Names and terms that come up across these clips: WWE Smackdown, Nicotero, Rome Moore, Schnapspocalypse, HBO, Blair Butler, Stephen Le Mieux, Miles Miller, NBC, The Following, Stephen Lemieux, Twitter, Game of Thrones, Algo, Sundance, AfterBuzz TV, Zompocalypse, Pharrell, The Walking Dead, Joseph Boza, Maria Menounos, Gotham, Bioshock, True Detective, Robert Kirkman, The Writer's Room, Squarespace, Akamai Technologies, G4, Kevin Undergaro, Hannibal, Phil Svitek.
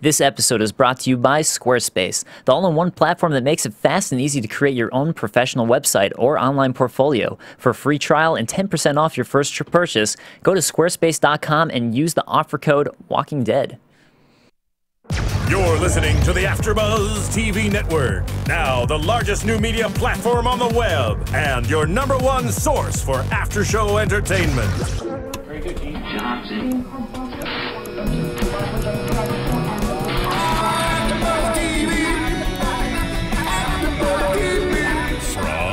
This episode is brought to you by Squarespace, the all-in-one platform that makes it fast and easy to create your own professional website or online portfolio. For a free trial and 10% off your first purchase, go to squarespace.com and use the offer code WalkingDead. You're listening to the AfterBuzz TV Network, now the largest new media platform on the web, and your number one source for after-show entertainment. Very good, Gene Johnson. AfterBuzz TV. AfterBuzz TV.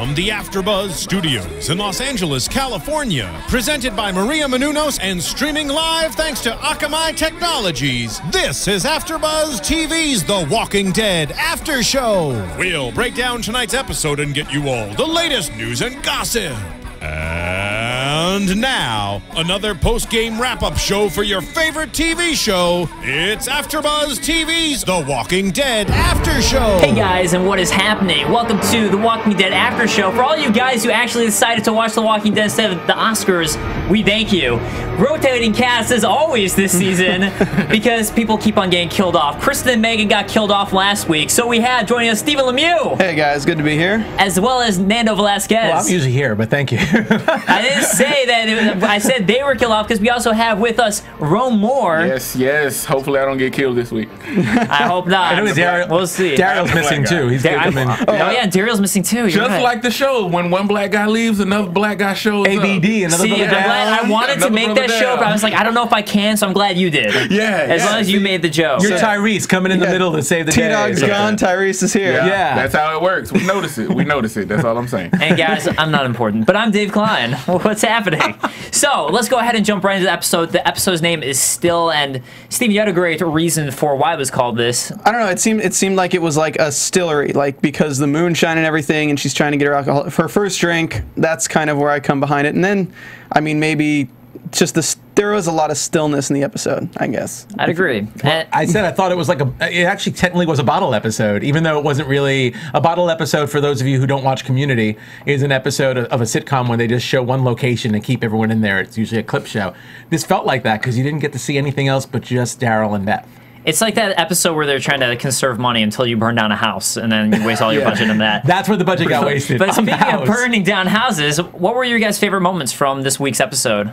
From the AfterBuzz Studios in Los Angeles, California, presented by Maria Menounos and streaming live thanks to Akamai Technologies, this is AfterBuzz TV's The Walking Dead After Show. We'll break down tonight's episode and get you all the latest news and gossip. And now, another post-game wrap-up show for your favorite TV show. It's AfterBuzz TV's The Walking Dead After Show. Hey guys, and what is happening? Welcome to The Walking Dead After Show. For all you guys who actually decided to watch The Walking Dead instead of the Oscars, we thank you. Rotating cast as always this season because people keep on getting killed off. Kristen and Megan got killed off last week, so we have joining us Stephen Le Mieux. Hey guys, good to be here. As well as Nando Velasquez. Well, I'm usually here, but thank you. I didn't say that. I said they were killed off because we also have with us Rome Moore. Yes, yes. Hopefully I don't get killed this week. I hope not. I know Daryl, we'll see. Daryl's missing too. He's coming. Oh yeah, Daryl's missing too. You're Just right. Like the show, when one black guy leaves, another black guy shows up. Another black guy. I wanted to make that show, but I was like, I don't know if I can, so I'm glad you did. Yeah. As long as you made the joke. You're Tyrese coming in the middle to save the day. T-Dog's gone. Tyrese is here. Yeah. That's how it works. We notice it. We notice it. That's all I'm saying. And guys, I'm not important, but I'm Dave Klein. What's happening? So let's go ahead and jump right into the episode. The episode's name is Still, and Steve, you had a great reason for why it was called this. I don't know. It seemed like it was like a stillery, like because the moonshine and everything, and she's trying to get her alcohol for her first drink. That's kind of where I come behind it. And then, I mean, maybe just the. There was a lot of stillness in the episode, I guess. I'd agree. Well, I said I thought it was like a... It actually technically was a bottle episode, even though it wasn't really... A bottle episode, for those of you who don't watch Community, is an episode of a sitcom where they just show one location and keep everyone in there. It's usually a clip show. This felt like that because you didn't get to see anything else but just Daryl and Beth. It's like that episode where they're trying to conserve money until you burn down a house, and then you waste all your budget on that. That's where the budget got wasted. But speaking of burning down houses, what were your guys' favorite moments from this week's episode?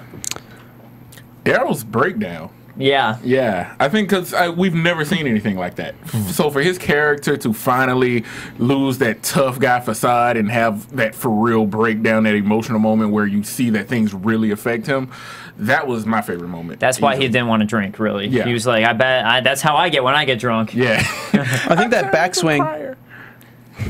Daryl's breakdown. Yeah. Yeah. I think because we've never seen anything like that. So for his character to finally lose that tough guy facade and have that for real breakdown, that emotional moment where you see that things really affect him, that was my favorite moment. That's why he didn't want to drink, really. Yeah. He was like, I bet that's how I get when I get drunk. Yeah. I think that backswing...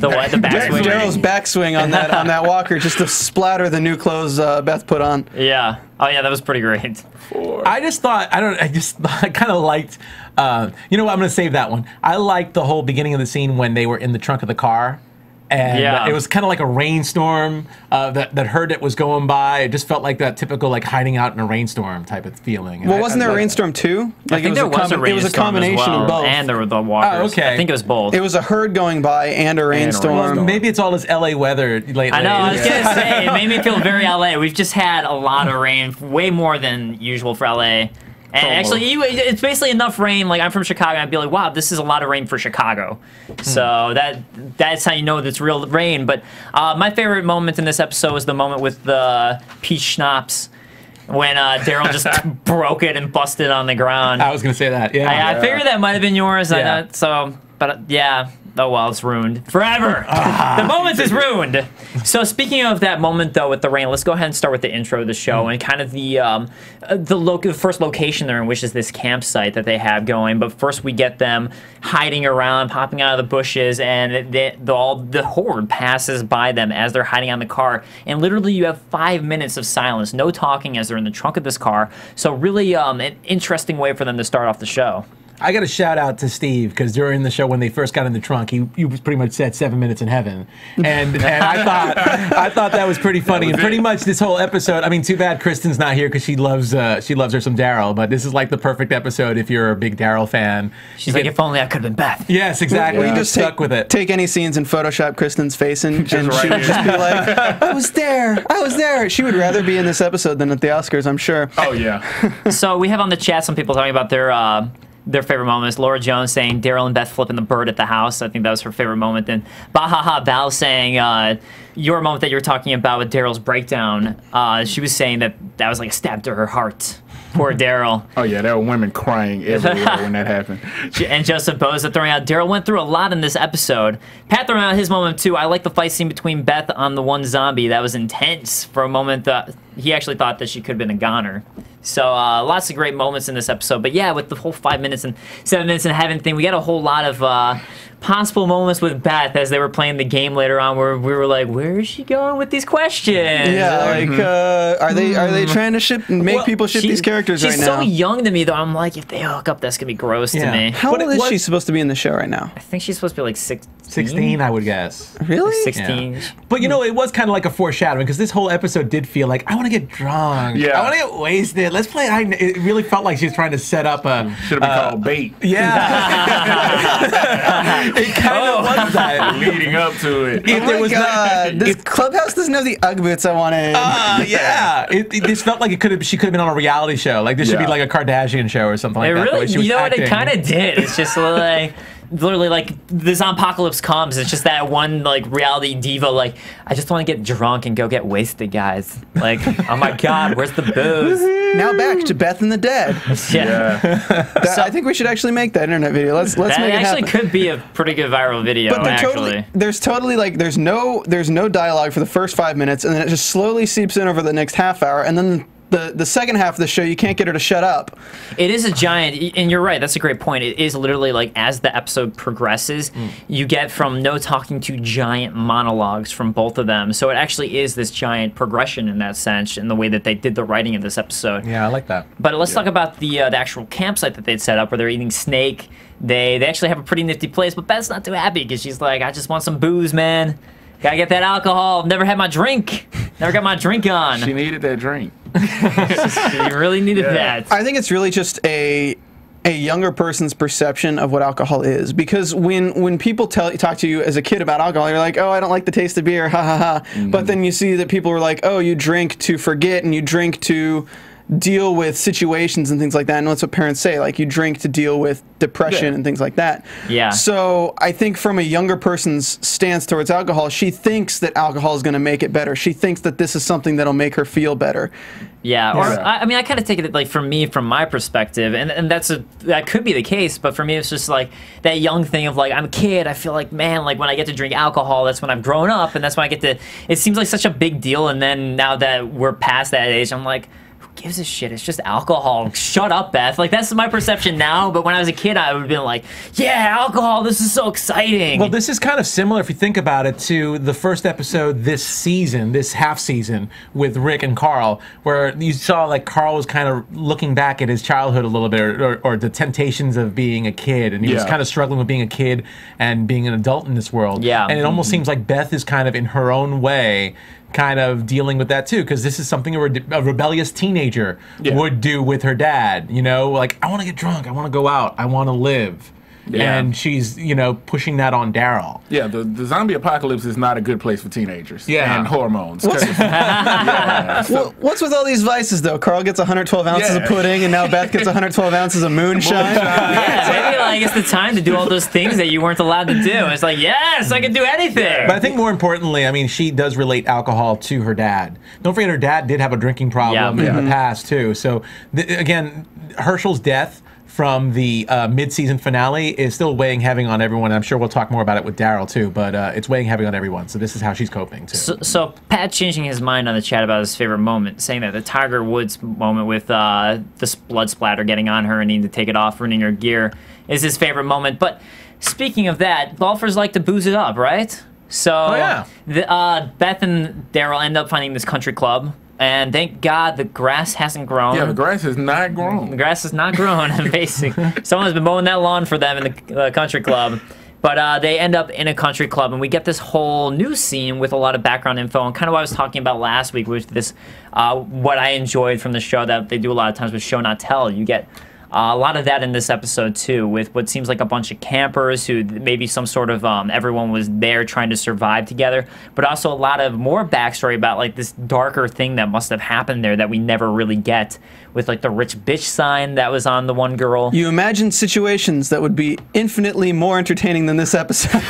The what? The backswing. Daryl's backswing on that walker just to splatter the new clothes Beth put on. Yeah. Oh yeah, that was pretty great. I just thought I kind of liked. You know what? I'm gonna save that one. I liked the whole beginning of the scene when they were in the trunk of the car. And it was kind of like a rainstorm that heard it was going by. It just felt like that typical like hiding out in a rainstorm type of feeling. And well, wasn't there a rainstorm too? Like, I think there was a rainstorm. It was a combination of both. And there were the walkers. Oh, okay. I think it was both. It was a herd going by and a rainstorm. Well, maybe it's all this LA weather lately. I know. I was gonna say it made me feel very LA. We've just had a lot of rain, way more than usual for LA. And actually, it's basically enough rain. Like, I'm from Chicago, and I'd be like, wow, this is a lot of rain for Chicago. So that's how you know that's real rain. But my favorite moment in this episode was the moment with the peach schnapps when Daryl just broke it and busted on the ground. I was going to say that, yeah. I figured that might have been yours. Yeah. I know, so, but yeah. Oh, well, it's ruined. Forever! The moment is ruined! So speaking of that moment, though, with the rain, let's go ahead and start with the intro of the show and kind of the first location they're in, which is this campsite that they have going. But first we get them hiding around, popping out of the bushes, and the horde passes by them as they're hiding on the car. And literally you have 5 minutes of silence, no talking as they're in the trunk of this car. So really an interesting way for them to start off the show. I got a shout out to Steve because during the show when they first got in the trunk, he pretty much said 7 minutes in heaven, and I thought that was pretty funny. And pretty much this whole episode, I mean, too bad Kristen's not here because she loves her some Daryl, but this is like the perfect episode if you're a big Daryl fan. She's like, if only I could have been Beth. Yes, exactly. Yeah. We just stuck with it. Take any scenes and Photoshop Kristen's face and she would just be like, I was there, I was there. She would rather be in this episode than at the Oscars, I'm sure. Oh yeah. So we have on the chat some people talking about their their favorite moment is Laura Jones saying Daryl and Beth flipping the bird at the house. I think that was her favorite moment. Then Bahaha Val saying your moment that you were talking about with Daryl's breakdown. She was saying that that was like a stab to her heart. Poor Daryl. Oh yeah, there were women crying everywhere when that happened. And Joseph Boza throwing out, Daryl went through a lot in this episode. Pat throwing out his moment too. I like the fight scene between Beth on the one zombie. That was intense. For a moment, he actually thought that she could have been a goner. So lots of great moments in this episode. But yeah, with the whole 5 minutes and 7 minutes in heaven thing, we got a whole lot of possible moments with Beth as they were playing the game later on, where we were like, where is she going with these questions? Yeah, like are they trying to make people ship these characters right now? She's so young to me though. I'm like, if they hook up, that's gonna be gross to me. How old is she supposed to be in the show right now? I think she's supposed to be like 16, I would guess. Really? 16. Yeah. But you know, it was kind of like a foreshadowing, because this whole episode did feel like, I want to get drunk. Yeah. I want to get wasted. Let's play. It really felt like she was trying to set up a... Should have been called bait. Yeah. It kind of was that. Leading up to it. This Clubhouse doesn't have the Ugg boots I wanted. Yeah. This felt like she could have been on a reality show. Like this should be like a Kardashian show or something like that. Really, you know what it kind of did? It's just like... Literally, like, the Zompocalypse comes, it's just that one, like, reality diva, like, I just want to get drunk and go get wasted, guys. Like, oh my god, where's the booze? Now back to Beth and the Dead. So, I think we should actually make that internet video. Let's make it happen. That actually could be a pretty good viral video, but actually. There's no dialogue for the first 5 minutes, and then it just slowly seeps in over the next half hour, and then... The second half of the show, you can't get her to shut up. It is a giant, and you're right, that's a great point. It is literally like, as the episode progresses, you get from no talking to giant monologues from both of them. So it actually is this giant progression in that sense, in the way that they did the writing of this episode. Yeah, I like that. But let's talk about the actual campsite that they'd set up, where they're eating snake. They actually have a pretty nifty place, but Beth's not too happy, because she's like, I just want some booze, man. Gotta get that alcohol. Never had my drink. Never got my drink on. She needed that drink. She really needed that. I think it's really just a younger person's perception of what alcohol is, because when people talk to you as a kid about alcohol, you're like, oh, I don't like the taste of beer, ha ha ha. But then you see that people were like, oh, you drink to forget and you drink to deal with situations and things like that, and that's what parents say, like, you drink to deal with depression and things like that. Yeah. So I think from a younger person's stance towards alcohol, she thinks that alcohol is going to make it better. She thinks that this is something that'll make her feel better. Yeah. Or I mean, I kind of take it like, for me, from my perspective, and that could be the case, but for me, it's just like that young thing of like, I'm a kid, I feel like, man, like when I get to drink alcohol, that's when I'm grown up, and that's when I get to, it seems like such a big deal, and then now that we're past that age, I'm like, gives a shit, it's just alcohol. Shut up, Beth. Like, that's my perception now, but when I was a kid, I would have been like, yeah, alcohol, this is so exciting. Well, this is kind of similar, if you think about it, to the first episode this season, this half season, with Rick and Carl, where you saw, like, Carl was kind of looking back at his childhood a little bit, or the temptations of being a kid, and he was kind of struggling with being a kid and being an adult in this world. Yeah. And it almost seems like Beth is kind of, in her own way, kind of dealing with that too, because this is something a rebellious teenager would do with her dad. You know, like, I want to get drunk, I want to go out, I want to live. Yeah. And she's, you know, pushing that on Daryl. Yeah, the zombie apocalypse is not a good place for teenagers. Yeah. And hormones. What's with all these vices, though? Carl gets 112 ounces of pudding, and now Beth gets 112 ounces of moonshine. Maybe, like, it's the time to do all those things that you weren't allowed to do. It's like, yes, I can do anything. Yeah. But I think more importantly, I mean, she does relate alcohol to her dad. Don't forget, her dad did have a drinking problem in the past, too. So, again, Herschel's death from the mid-season finale is still weighing heavy on everyone. I'm sure we'll talk more about it with Daryl too, but it's weighing heavy on everyone. So this is how she's coping too. So Pat changing his mind on the chat about his favorite moment, saying that the Tiger Woods moment with the blood splatter getting on her and needing to take it off, ruining her gear, is his favorite moment. But speaking of that, golfers like to booze it up, right? So Beth and Daryl end up finding this country club. And thank God the grass hasn't grown. Yeah, the grass has not grown. The grass has not grown, basically. Someone's been mowing that lawn for them in the country club. But they end up in a country club, and we get this whole new scene with a lot of background info, and kind of what I was talking about last week, which is this, what I enjoyed from the show that they do a lot of times with show not tell. You get A lot of that in this episode too, with what seems like a bunch of campers who maybe some sort of everyone was there trying to survive together, but also a lot of more backstory about like this darker thing that must have happened there that we never really get, with like the rich bitch sign that was on the one girl. You imagine situations that would be infinitely more entertaining than this episode.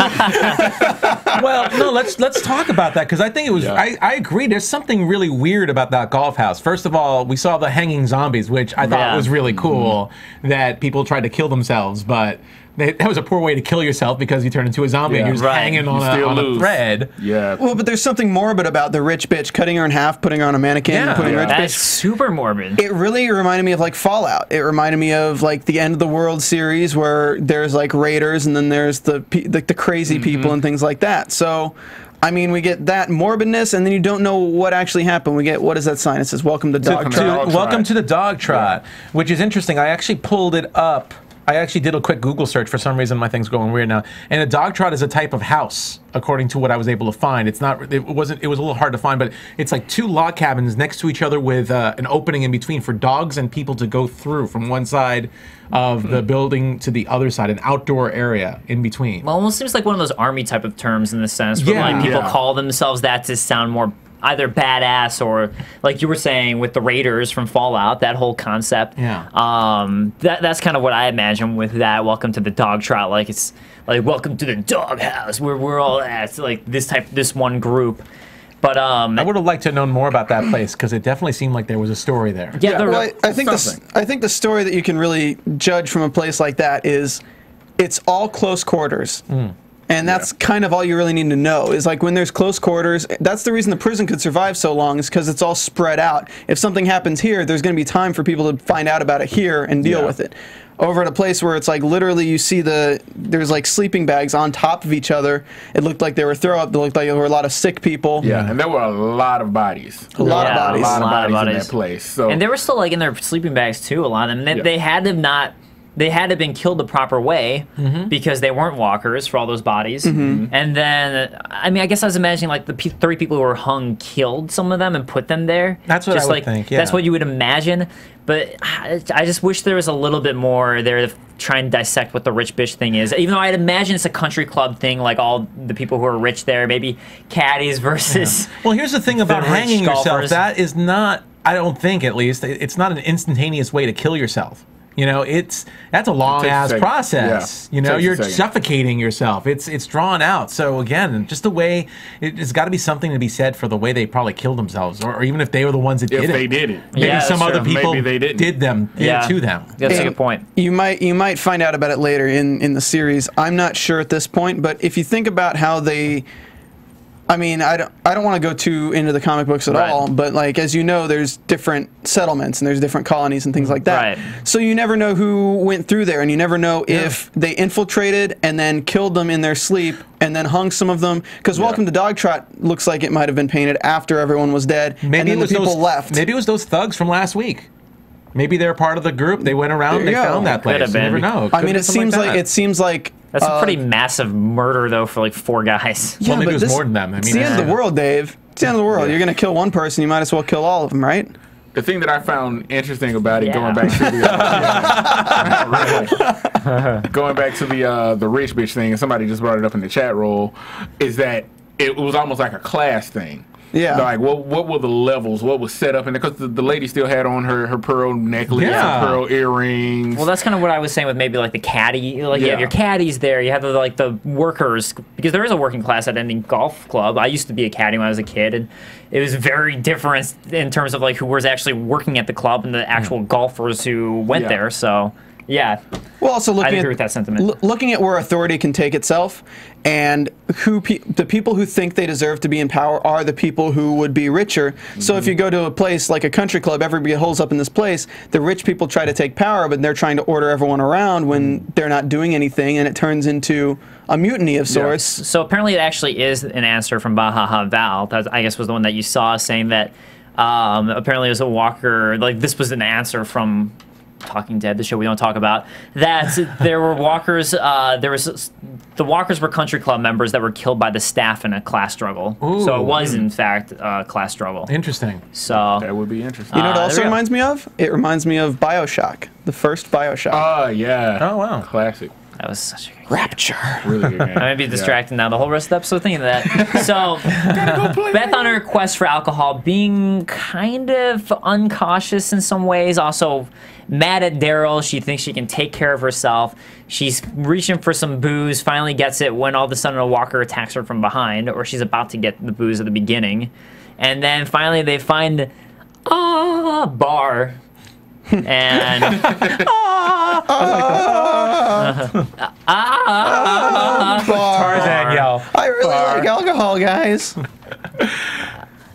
Well, no, let's talk about that, because I think it was, yeah. I agree, there's something really weird about that golf house. First of all, we saw the hanging zombies, which I thought was really cool. That people tried to kill themselves, but that was a poor way to kill yourself, because you turn into a zombie and you're just hanging on a thread. Yeah. Well, but there's something morbid about the rich bitch cutting her in half, putting her on a mannequin, and putting rich bitch. That's super morbid. It really reminded me of like Fallout. It reminded me of like the End of the World series, where there's like raiders and then there's the crazy people and things like that. So, I mean, we get that morbidness, and then you don't know what actually happened. We get, what is that sign? It says, "Welcome to Dog Trot." Welcome to the Dog Trot, which is interesting. I actually pulled it up. I actually did a quick Google search. For some reason, my thing's going weird now. And a dog trot is a type of house, according to what I was able to find. It's not. It wasn't. It was a little hard to find, but it's like two log cabins next to each other with an opening in between for dogs and people to go through from one side of the building to the other side, an outdoor area in between. Well, it almost seems like one of those army type of terms in the sense where like people call themselves that to sound more either badass, or like you were saying with the raiders from Fallout, that whole concept. Yeah. That's kind of what I imagine with that. Welcome to the Dog Trot, like it's like welcome to the doghouse, where we're all at, like this one group. But I would have liked to know more about that place, because it definitely seemed like there was a story there. Yeah. Well, I think the story that you can really judge from a place like that is it's all close quarters. And that's kind of all you really need to know, is like when there's close quarters. That's the reason the prison could survive so long, is because it's all spread out. If something happens here, there's going to be time for people to find out about it here and deal with it. Over at a place where it's like literally you see there's like sleeping bags on top of each other. It looked like they were throw up. It looked like there were a lot of sick people. Yeah, and there were a lot of bodies. A lot of bodies in that place. So. And they were still like in their sleeping bags too, a lot of them. And they had them not... They had to have been killed the proper way because they weren't walkers for all those bodies. And then, I mean, I guess I was imagining like the three people who were hung killed some of them and put them there. That's what I would think. Yeah. That's what you would imagine. But I just wish there was a little bit more there to try and dissect what the rich bitch thing is. Even though I'd imagine it's a country club thing, like all the people who are rich there, maybe caddies versus. Yeah. Well, here's the thing about hanging yourself. That is not, I don't think at least, it's not an instantaneous way to kill yourself. You know, that's a long ass process. Yeah. You know, you're suffocating yourself. It's drawn out. So again, just the way it's got to be something to be said for the way they probably killed themselves, or even if they were the ones that did it. If they did it, maybe some other people did them to them. That's a good point. You might find out about it later in the series. I'm not sure at this point, but if you think about how they. I mean, I don't want to go too into the comic books at all, but like as you know, there's different settlements and there's different colonies and things like that. So you never know who went through there, and you never know if they infiltrated and then killed them in their sleep and then hung some of them. Because Welcome to Dog Trot looks like it might have been painted after everyone was dead, and then the people left. Maybe it was those thugs from last week. Maybe they're part of the group. They went around. They found that place. You never know. I mean, it seems like. That's a pretty massive murder, though, for like four guys. Yeah, well, maybe it was more than them. I mean, it's the end of the world, Dave. It's the end of the world. Yeah. You're going to kill one person, you might as well kill all of them, right? The thing that I found interesting about it, going back to the going back to the rich bitch thing, and somebody just brought it up in the chat roll, is that it was almost like a class thing. Yeah. Like, what were the levels? What was set up? And because the lady still had on her pearl necklace, her pearl earrings. Well, that's kind of what I was saying with maybe like the caddy. Like you have your caddies there. You have the workers, because there is a working class at any golf club. I used to be a caddy when I was a kid, and it was very different in terms of like who was actually working at the club and the actual golfers who went there. So. Yeah. Well, also I agree with that sentiment. Looking at where authority can take itself, and who the people who think they deserve to be in power are the people who would be richer. So if you go to a place like a country club, everybody holds up in this place. The rich people try to take power, but they're trying to order everyone around when they're not doing anything, and it turns into a mutiny of sorts. Yeah. So apparently, it actually is an answer from Baha Val. That I guess was the one that you saw saying that. Apparently, it was a walker. Like this was an answer from. Talking Dead, the show we don't talk about, that there were walkers, the walkers were country club members that were killed by the staff in a class struggle. Ooh. So it was, in fact, a class struggle. Interesting. So that would be interesting. You know what it also reminds me of? It reminds me of Bioshock, the first Bioshock. Oh, yeah. Oh, wow. Classic. That was such a good Rapture. Really good game. I'm going to be distracted now the whole rest of the episode thinking of that. So, Beth on her quest for alcohol, being kind of uncautious in some ways, also mad at Daryl. She thinks she can take care of herself. She's reaching for some booze, finally gets it when all of a sudden a walker attacks her from behind, or she's about to get the booze at the beginning. And then finally they find a bar. And Tarzan yell. I really like alcohol, guys.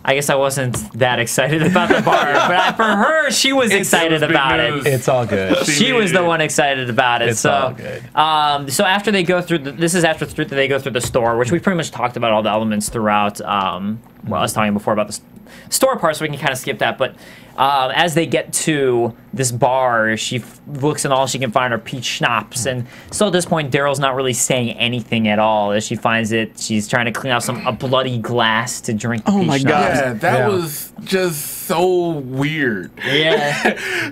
I guess I wasn't that excited about the bar, but for her, she was excited about it. It's all good. She was the one excited about it. It's all good. So after they go through, this is after they go through the store, which we pretty much talked about all the elements throughout. Well, I was talking before about the store part, so we can kind of skip that. But as they get to this bar, she looks and all she can find are peach schnapps. And so at this point, Daryl's not really saying anything at all. As she finds it, she's trying to clean out a bloody glass to drink the peach schnapps. Yeah, that was just so weird. Yeah.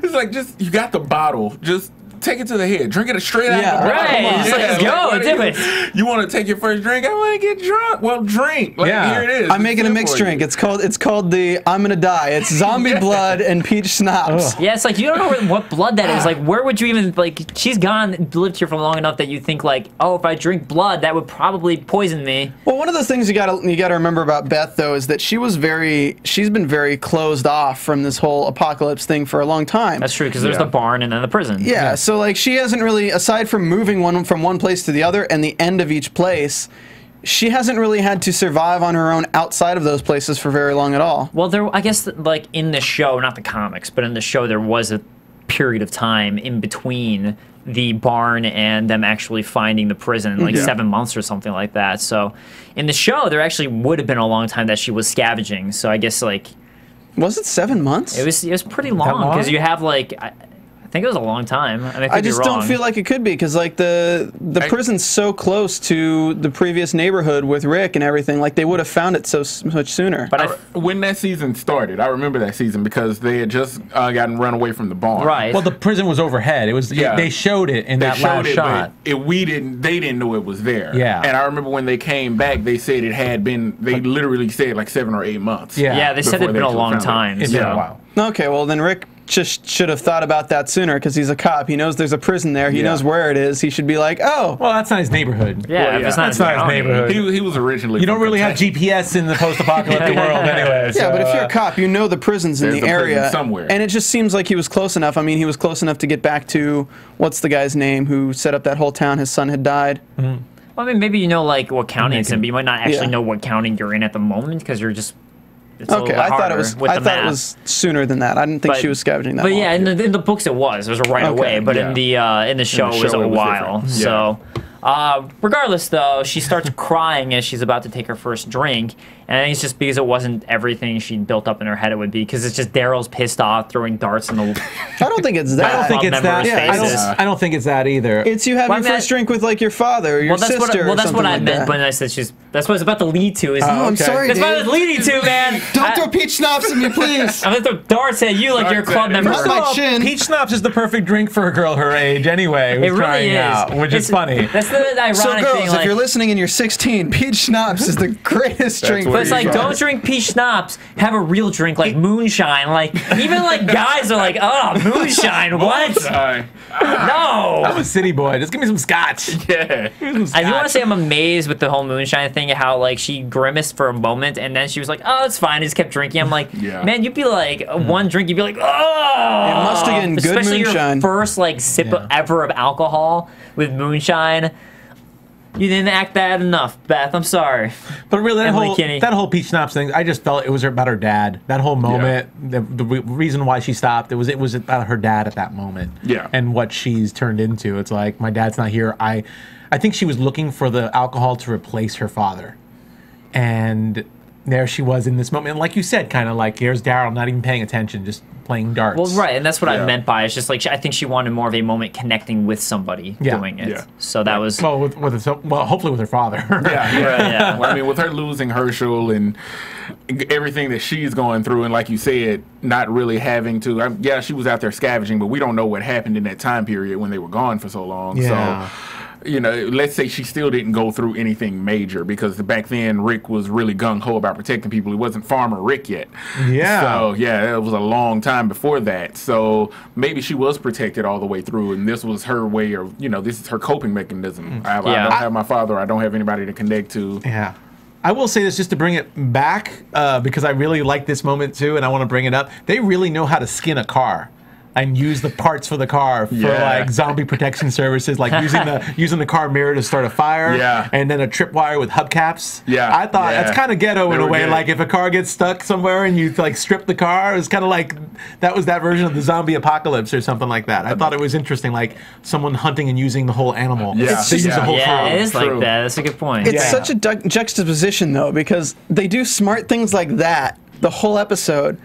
It's like, just, you got the bottle. Just take it to the head. Drink it straight out of the bottle. Right. Just let's go. Like, you want to take your first drink? I want to get drunk. Well, drink. Like, here it is. I'm making a mixed drink. It's called the I'm Gonna Die. It's zombie blood and peach schnapps. Yeah, it's like, you don't know what blood that is. Like, where would you even, like, she's gone, lived here for long enough that you think, like, oh, if I drink blood, that would probably poison me. Well, one of those things you gotta remember about Beth, though, is that she's been very closed off from this whole apocalypse thing for a long time. That's true, because there's the barn and then the prison. Yeah. So, like, she hasn't really, aside from moving from one place to the other and the end of each place, she hasn't really had to survive on her own outside of those places for very long at all. Well, I guess, like, in the show, not the comics, but in the show, there was a period of time in between the barn and them actually finding the prison, like 7 months or something like that. So, in the show, there actually would have been a long time that she was scavenging. So, I guess, like... Was it 7 months? It was pretty long, because you have, like... I think it was a long time. And I just don't feel like it could be, because, like, the prison's so close to the previous neighborhood with Rick and everything. Like, they would have found it so much sooner. But when that season started, I remember that season because they had just gotten run away from the barn. Right. Well, the prison was overhead. It was. Yeah. They showed it in that last shot. They didn't know it was there. Yeah. And I remember when they came back, they said it had been. They literally said like 7 or 8 months. Yeah. Yeah. They said it had been a long time. It's been a while. Okay. Well, then Rick just should have thought about that sooner, because he's a cop. He knows there's a prison there. He knows where it is. He should be like, oh. Well, that's not his neighborhood. Yeah, well, that's not his neighborhood. He was originally. You don't really have GPS in the post-apocalyptic world anyway. Yeah, so, but if you're a cop, you know the prison's in the area. Somewhere. And it just seems like he was close enough. I mean, he was close enough to get back to, what's the guy's name, who set up that whole town? His son had died. Mm-hmm. Well, I mean, maybe you know, like, what county it's in, but you might not actually know what county you're in at the moment, because you're just... It's okay, I thought it was. I thought it was sooner than that. I didn't think she was scavenging that. But yeah, in the books it was. It was right away. But in the show it was a while. So, regardless, though, she starts crying as she's about to take her first drink, and I think it's just because it wasn't everything she built up in her head it would be, because it's just Daryl's pissed off, throwing darts in the. I don't think it's that. I don't think it's that. Yeah, I don't think it's that either. It's you having your first drink with, like, your father or your sister. Well, that's what I meant when I said she's. That's what it's about to lead to. Is I'm sorry. That's what it's leading to, man. Don't throw peach schnapps at me, please. I'm gonna throw darts at you like you're a club member. Peach schnapps is the perfect drink for a girl her age, anyway. It really is, which is funny. So girls, thing, like, if you're listening and you're 16, peach schnapps is the greatest drink. But it's like, don't drink peach schnapps. Have a real drink, like moonshine. Like, even like guys are like, oh, moonshine, what? No. I'm a city boy. Just give me some scotch. Yeah. I do want to say I'm amazed with the whole moonshine thing, how, like, she grimaced for a moment and then she was like, oh, it's fine. I just kept drinking. I'm like, man, you'd be like, one drink, you'd be like, oh. It must have been good moonshine. Especially your first, like, sip ever of alcohol with moonshine. You didn't act that enough, Beth. I'm sorry. But really, that whole peach schnapps thing, I just felt it was about her dad. That whole moment, the reason why she stopped, it was about her dad at that moment. Yeah. And what she's turned into. It's like, my dad's not here. I think she was looking for the alcohol to replace her father. And there she was in this moment. And like you said, kind of like, here's Daryl not even paying attention, just playing darts. Well, right, and that's what I meant by it's just like I think she wanted more of a moment connecting with somebody doing it. Yeah. So that was well, well, hopefully with her father. yeah. Well, I mean, with her losing Herschel and everything that she's going through, and like you said, not really having to. Yeah, she was out there scavenging, but we don't know what happened in that time period when they were gone for so long. Yeah. So, you know, let's say she still didn't go through anything major because back then Rick was really gung-ho about protecting people. He wasn't Farmer Rick yet. Yeah. So, yeah, it was a long time before that. So maybe she was protected all the way through, and this was her way of, you know, this is her coping mechanism. I don't have my father. I don't have anybody to connect to. Yeah. I will say this just to bring it back because I really like this moment too, and I want to bring it up. They really know how to skin a car and use the parts for the car for like zombie protection services, like using the car mirror to start a fire, and then a tripwire with hubcaps. Yeah, I thought that's kind of ghetto in a way. Good. Like if a car gets stuck somewhere and you like strip the car, it's kind of like that was that version of the zombie apocalypse or something like that. I thought it was interesting, like someone hunting and using the whole animal. Yeah, it is like that. That's a good point. It's such a juxtaposition though, because they do smart things like that the whole episode.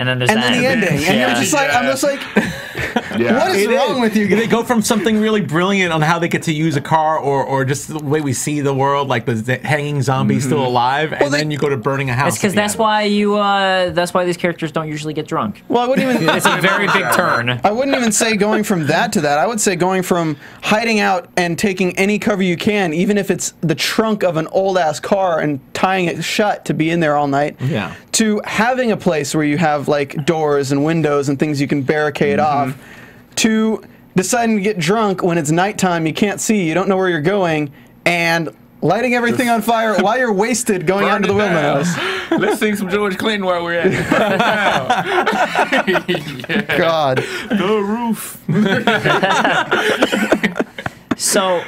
And then there's the ending. And you're just like, I'm just like, what is wrong with you guys? They go from something really brilliant on how they get to use a car or just the way we see the world, like the hanging zombie still alive, and then you go to burning a house. It's because that's why these characters don't usually get drunk. Well, I wouldn't even. It's a very big turn. I wouldn't even say going from that to that. I would say going from hiding out and taking any cover you can, even if it's the trunk of an old ass car, and tying it shut to be in there all night. Yeah. To having a place where you have like doors and windows and things you can barricade off, to deciding to get drunk when it's nighttime, you can't see, you don't know where you're going, and lighting everything on fire while you're wasted going out into the wilderness. Let's sing some George Clinton while we're at it. God. The roof. So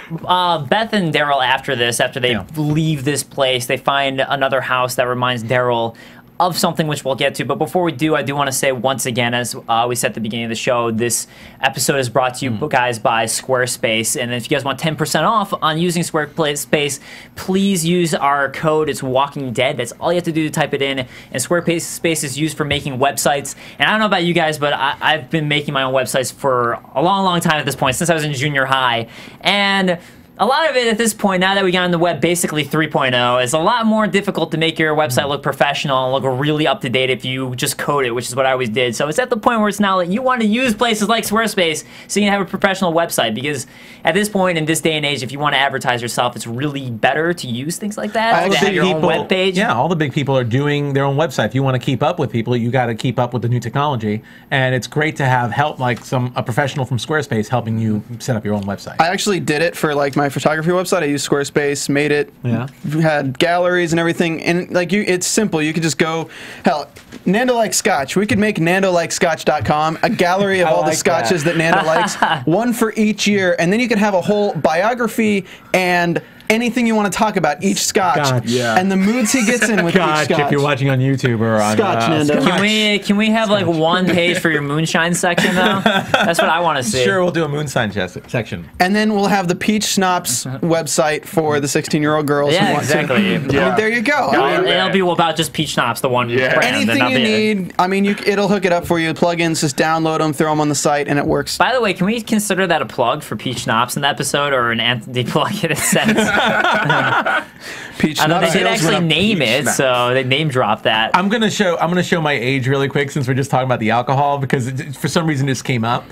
Beth and Daryl, after this, after they leave this place, they find another house that reminds Daryl of something which we'll get to. But before we do, I do want to say once again, as we said at the beginning of the show, this episode is brought to you guys by Squarespace. And if you guys want 10% off on using Squarespace, please use our code. It's Walking Dead. That's all you have to do to type it in. And Squarespace is used for making websites. And I don't know about you guys, but I've been making my own websites for a long, long time at this point, since I was in junior high. And a lot of it at this point, now that we got on the web, basically 3.0, is a lot more difficult to make your website look professional and look really up-to-date if you just code it, which is what I always did. So it's at the point where it's now like you want to use places like Squarespace so you can have a professional website, because at this point, in this day and age, if you want to advertise yourself, it's really better to use things like that to have your own webpage. Yeah, all the big people are doing their own website. If you want to keep up with people, you got to keep up with the new technology, and it's great to have help, like a professional from Squarespace helping you set up your own website. I actually did it for like my photography website. I used Squarespace, made it, had galleries and everything, and like it's simple. You could just go, hell, Nando likes scotch. We could make nandolikescotch.com, a gallery of all the scotches that Nando likes, one for each year, and then you could have a whole biography and anything you want to talk about, each scotch, and the moods he gets in with each scotch. If you're watching on YouTube or on Nando. Can we have like one page for your moonshine section though? That's what I want to see. Sure, we'll do a moonshine section. And then we'll have the Peach Schnapps website for the 16-year-old girls. Yeah, who want to. Yeah. There you go. It'll be about just Peach Schnapps, the one. Yeah. Brand, anything you need. I mean, it'll hook it up for you. Plugins, just download them, throw them on the site, and it works. By the way, can we consider that a plug for Peach Schnapps in that episode, or an anti-plug in a sense? Peach Schnapps. They did actually name it, so they name dropped that. I'm gonna show my age really quick, since we're just talking about the alcohol, because for some reason this came up.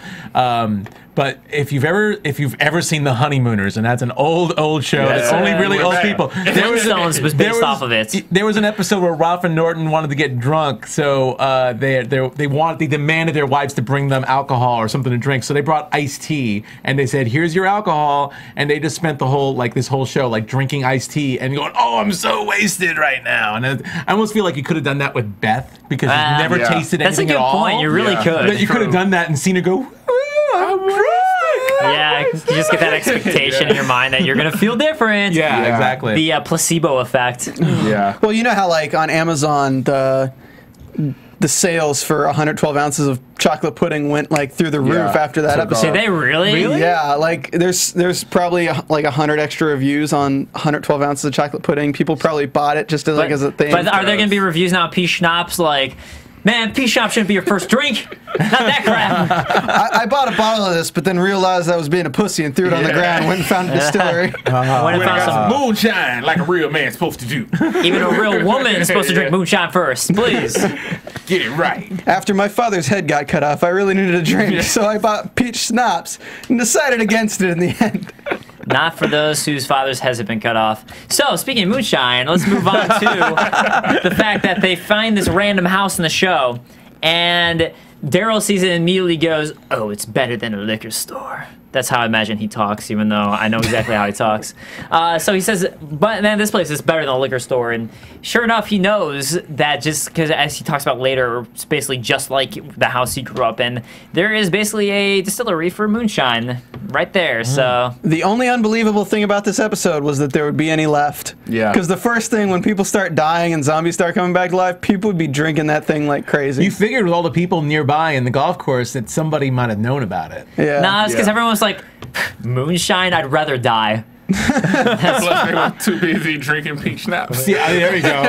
But if you've ever seen The Honeymooners, and that's an old show that's only really old people. Flintstones was based off of it. There was an episode where Ralph and Norton wanted to get drunk, so they demanded their wives to bring them alcohol or something to drink. So they brought iced tea, and they said, "Here's your alcohol," and they just spent the whole this whole show drinking iced tea and going, "Oh, I'm so wasted right now." And I almost feel like you could have done that with Beth, because you've never tasted anything at all. That's a good point. You really could. But you could have done that and seen her go, "I'm drunk." Yeah, you just get that expectation in your mind that you're going to feel different. Yeah, exactly. The placebo effect. Yeah. Well, you know how, like, on Amazon, the sales for 112 ounces of chocolate pudding went like through the roof after that episode. Did they really? Yeah, like there's probably like 100 extra reviews on 112 ounces of chocolate pudding. People probably bought it just as a thing. But are there going to be reviews now? Peach Schnapps, like, Man, pea shop shouldn't be your first drink. Not that crap. I bought a bottle of this, but then realized I was being a pussy and threw it on the ground. Went and found a distillery. Went and found some moonshine, like a real man's supposed to do. Even a real woman is supposed to drink moonshine first. Please. Get it right. After my father's head got cut off, I really needed a drink, so I bought peach schnapps and decided against it in the end. Not for those whose fathers hasn't been cut off. So, speaking of moonshine, let's move on to the fact that they find this random house in the show, and Daryl sees it and immediately goes, oh, it's better than a liquor store. That's how I imagine he talks, even though I know exactly how he talks. So he says, but man, this place is better than a liquor store. And sure enough, he knows that, just because as he talks about later, it's basically just like the house he grew up in. There is basically a distillery for moonshine right there. So the only unbelievable thing about this episode was that there would be any left. Yeah. Because the first thing, when people start dying and zombies start coming back to life, people would be drinking that thing like crazy. You figured with all the people nearby in the golf course that somebody might have known about it. Yeah. Nah, it's because everyone was like, moonshine, I'd rather die. Plus, they were too busy drinking peach schnapps. Yeah, there we go.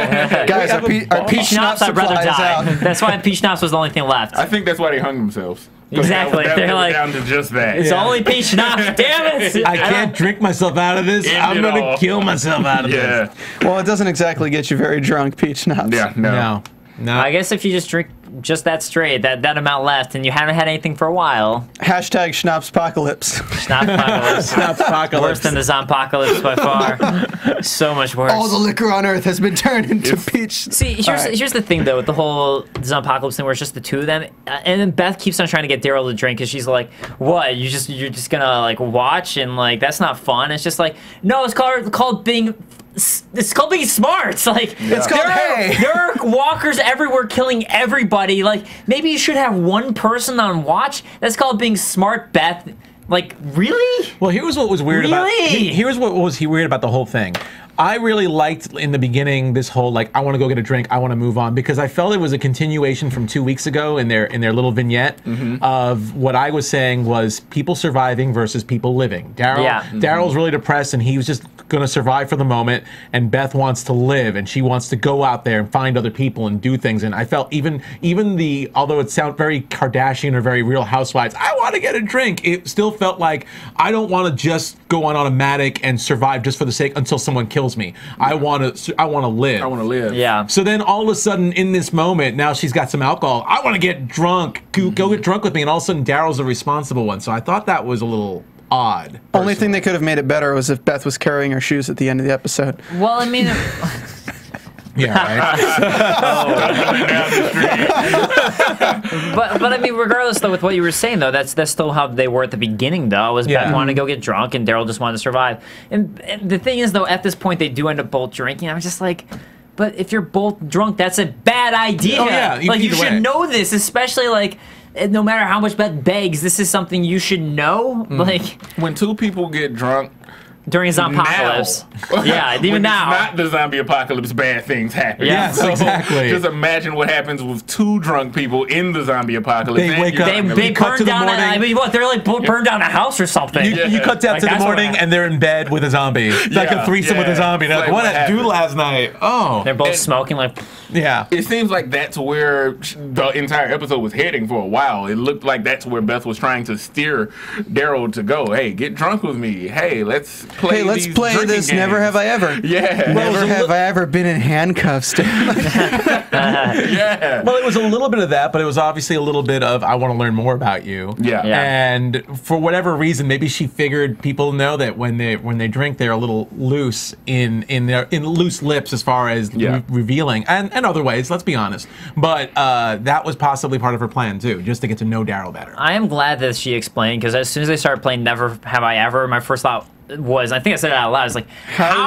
Guys, our peach schnapps, I'd rather die. That's why peach schnapps was the only thing left. I think that's why they hung themselves. Exactly. They're like, down to just that. It's only peach schnapps. Damn it! I can't drink myself out of this. I'm gonna kill myself out of this. Well, it doesn't exactly get you very drunk, peach schnapps. Yeah, no. I guess if you just drink just that straight, that amount left, and you haven't had anything for a while. Hashtag Schnapspocalypse. Schnapspocalypse. Schnapspocalypse. Worse than the Zompocalypse by far. So much worse. All the liquor on Earth has been turned into peach. See, here's the thing, though, with the whole Zompocalypse thing where it's just the two of them, and then Beth keeps on trying to get Daryl to drink because she's like, what, you're just gonna, like, watch and, like, that's not fun. It's just like, no, it's called being... It's called being smart. It's like, it's called, there are walkers everywhere killing everybody. Like, maybe you should have one person on watch. That's called being smart, Beth. Like, really? Well, here's what was weird about... Here's what was weird about the whole thing. I really liked, in the beginning, this whole, like, I want to go get a drink, I want to move on, because I felt it was a continuation from 2 weeks ago in their little vignette of what I was saying was people surviving versus people living. Daryl's really depressed, and he was just going to survive for the moment, and Beth wants to live, and she wants to go out there and find other people and do things, and I felt even the, although it sounded very Kardashian or very Real Housewives, I want to get a drink, it still felt like I don't want to just go on automatic and survive just for the sake until someone kills me. I want to live. I want to live. Yeah. So then all of a sudden in this moment, now she's got some alcohol. I want to get drunk. Go get drunk with me. And all of a sudden Daryl's the responsible one. So I thought that was a little odd. Only thing they could have made it better was if Beth was carrying her shoes at the end of the episode. Well, I mean... But I mean, regardless though, with what you were saying though, that's still how they were at the beginning though. Was Beth wanted to go get drunk and Daryl just wanted to survive. And the thing is though, at this point they do end up both drinking. I'm just like, but if you're both drunk, that's a bad idea. Oh, yeah. Like you should know this, especially like. No matter how much Beth begs, this is something you should know. Like when two people get drunk. During zompocalypse. Yeah, even when now. It's not the zombie apocalypse, bad things happen. Yes, so exactly. Just imagine what happens with two drunk people in the zombie apocalypse. They wake up. They burn down the I mean, what? They're like burn down a house or something. You cut down like, to the morning and they're in bed with a zombie. It's like a threesome with a zombie. They're like, what did I do last night? Oh. They're both smoking like... Yeah. It seems like that's where the entire episode was heading for a while. It looked like that's where Beth was trying to steer Daryl to go. Hey, get drunk with me. Hey, let's play this games. Never have I ever. Yeah. Never have I ever been in handcuffs. Well, it was a little bit of that, but it was obviously a little bit of I want to learn more about you. Yeah. And for whatever reason, maybe she figured people know that when they drink, they're a little loose in loose lips as far as revealing and other ways. Let's be honest. But that was possibly part of her plan too, just to get to know Daryl better. I am glad that she explained because as soon as they started playing Never Have I Ever, my first thought. Was I think I said it out loud. It's like how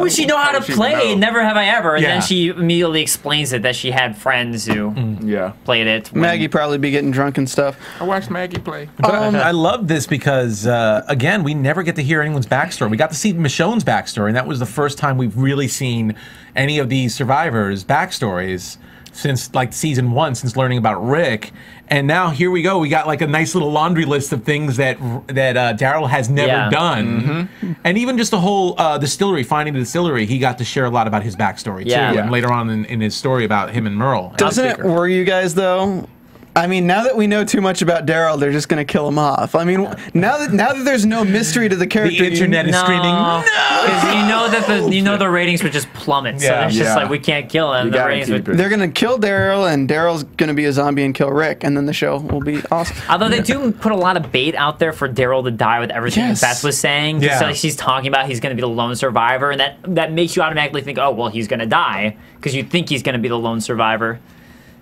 would she know how to play Never Have I Ever? And then she immediately explains it that she had friends who played it. Maggie probably be getting drunk and stuff. I watched Maggie play. I love this because again, we never get to hear anyone's backstory. We got to see Michonne's backstory, and that was the first time we've really seen any of these survivors' backstories. since like season one, since learning about Rick. And now here we go. We got like a nice little laundry list of things that Daryl has never done. Mm-hmm. And even just the whole distillery, finding the distillery, he got to share a lot about his backstory too. And later on in his story about him and Merle. Doesn't it worry you guys though? I mean, now that we know too much about Daryl, they're just going to kill him off. I mean, now that there's no mystery to the character, the internet is screaming no. Because you know that the ratings would just plummet. Yeah. So it's just like, we can't kill him. The ratings would... They're going to kill Daryl, and Daryl's going to be a zombie and kill Rick, and then the show will be awesome. Although they do put a lot of bait out there for Daryl to die with everything that Beth was saying. Yeah. So like she's talking about he's going to be the lone survivor, and that makes you automatically think, oh well, he's going to die because you think he's going to be the lone survivor.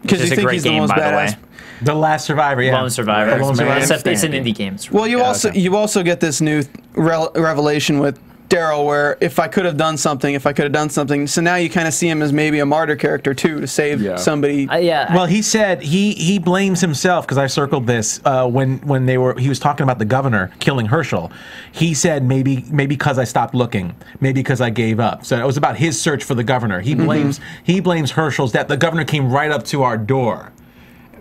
Because you think he's the most badass. The last survivor, yeah. Lone survivor. Except it's an indie game. Well, you also get this new revelation with Daryl, where if I could have done something. So now you kind of see him as maybe a martyr character too, to save somebody. Well, he said he blames himself, because I circled this when he was talking about the governor killing Herschel. He said maybe because I stopped looking, maybe because I gave up. So it was about his search for the governor. He blames Herschel's death. The governor came right up to our door.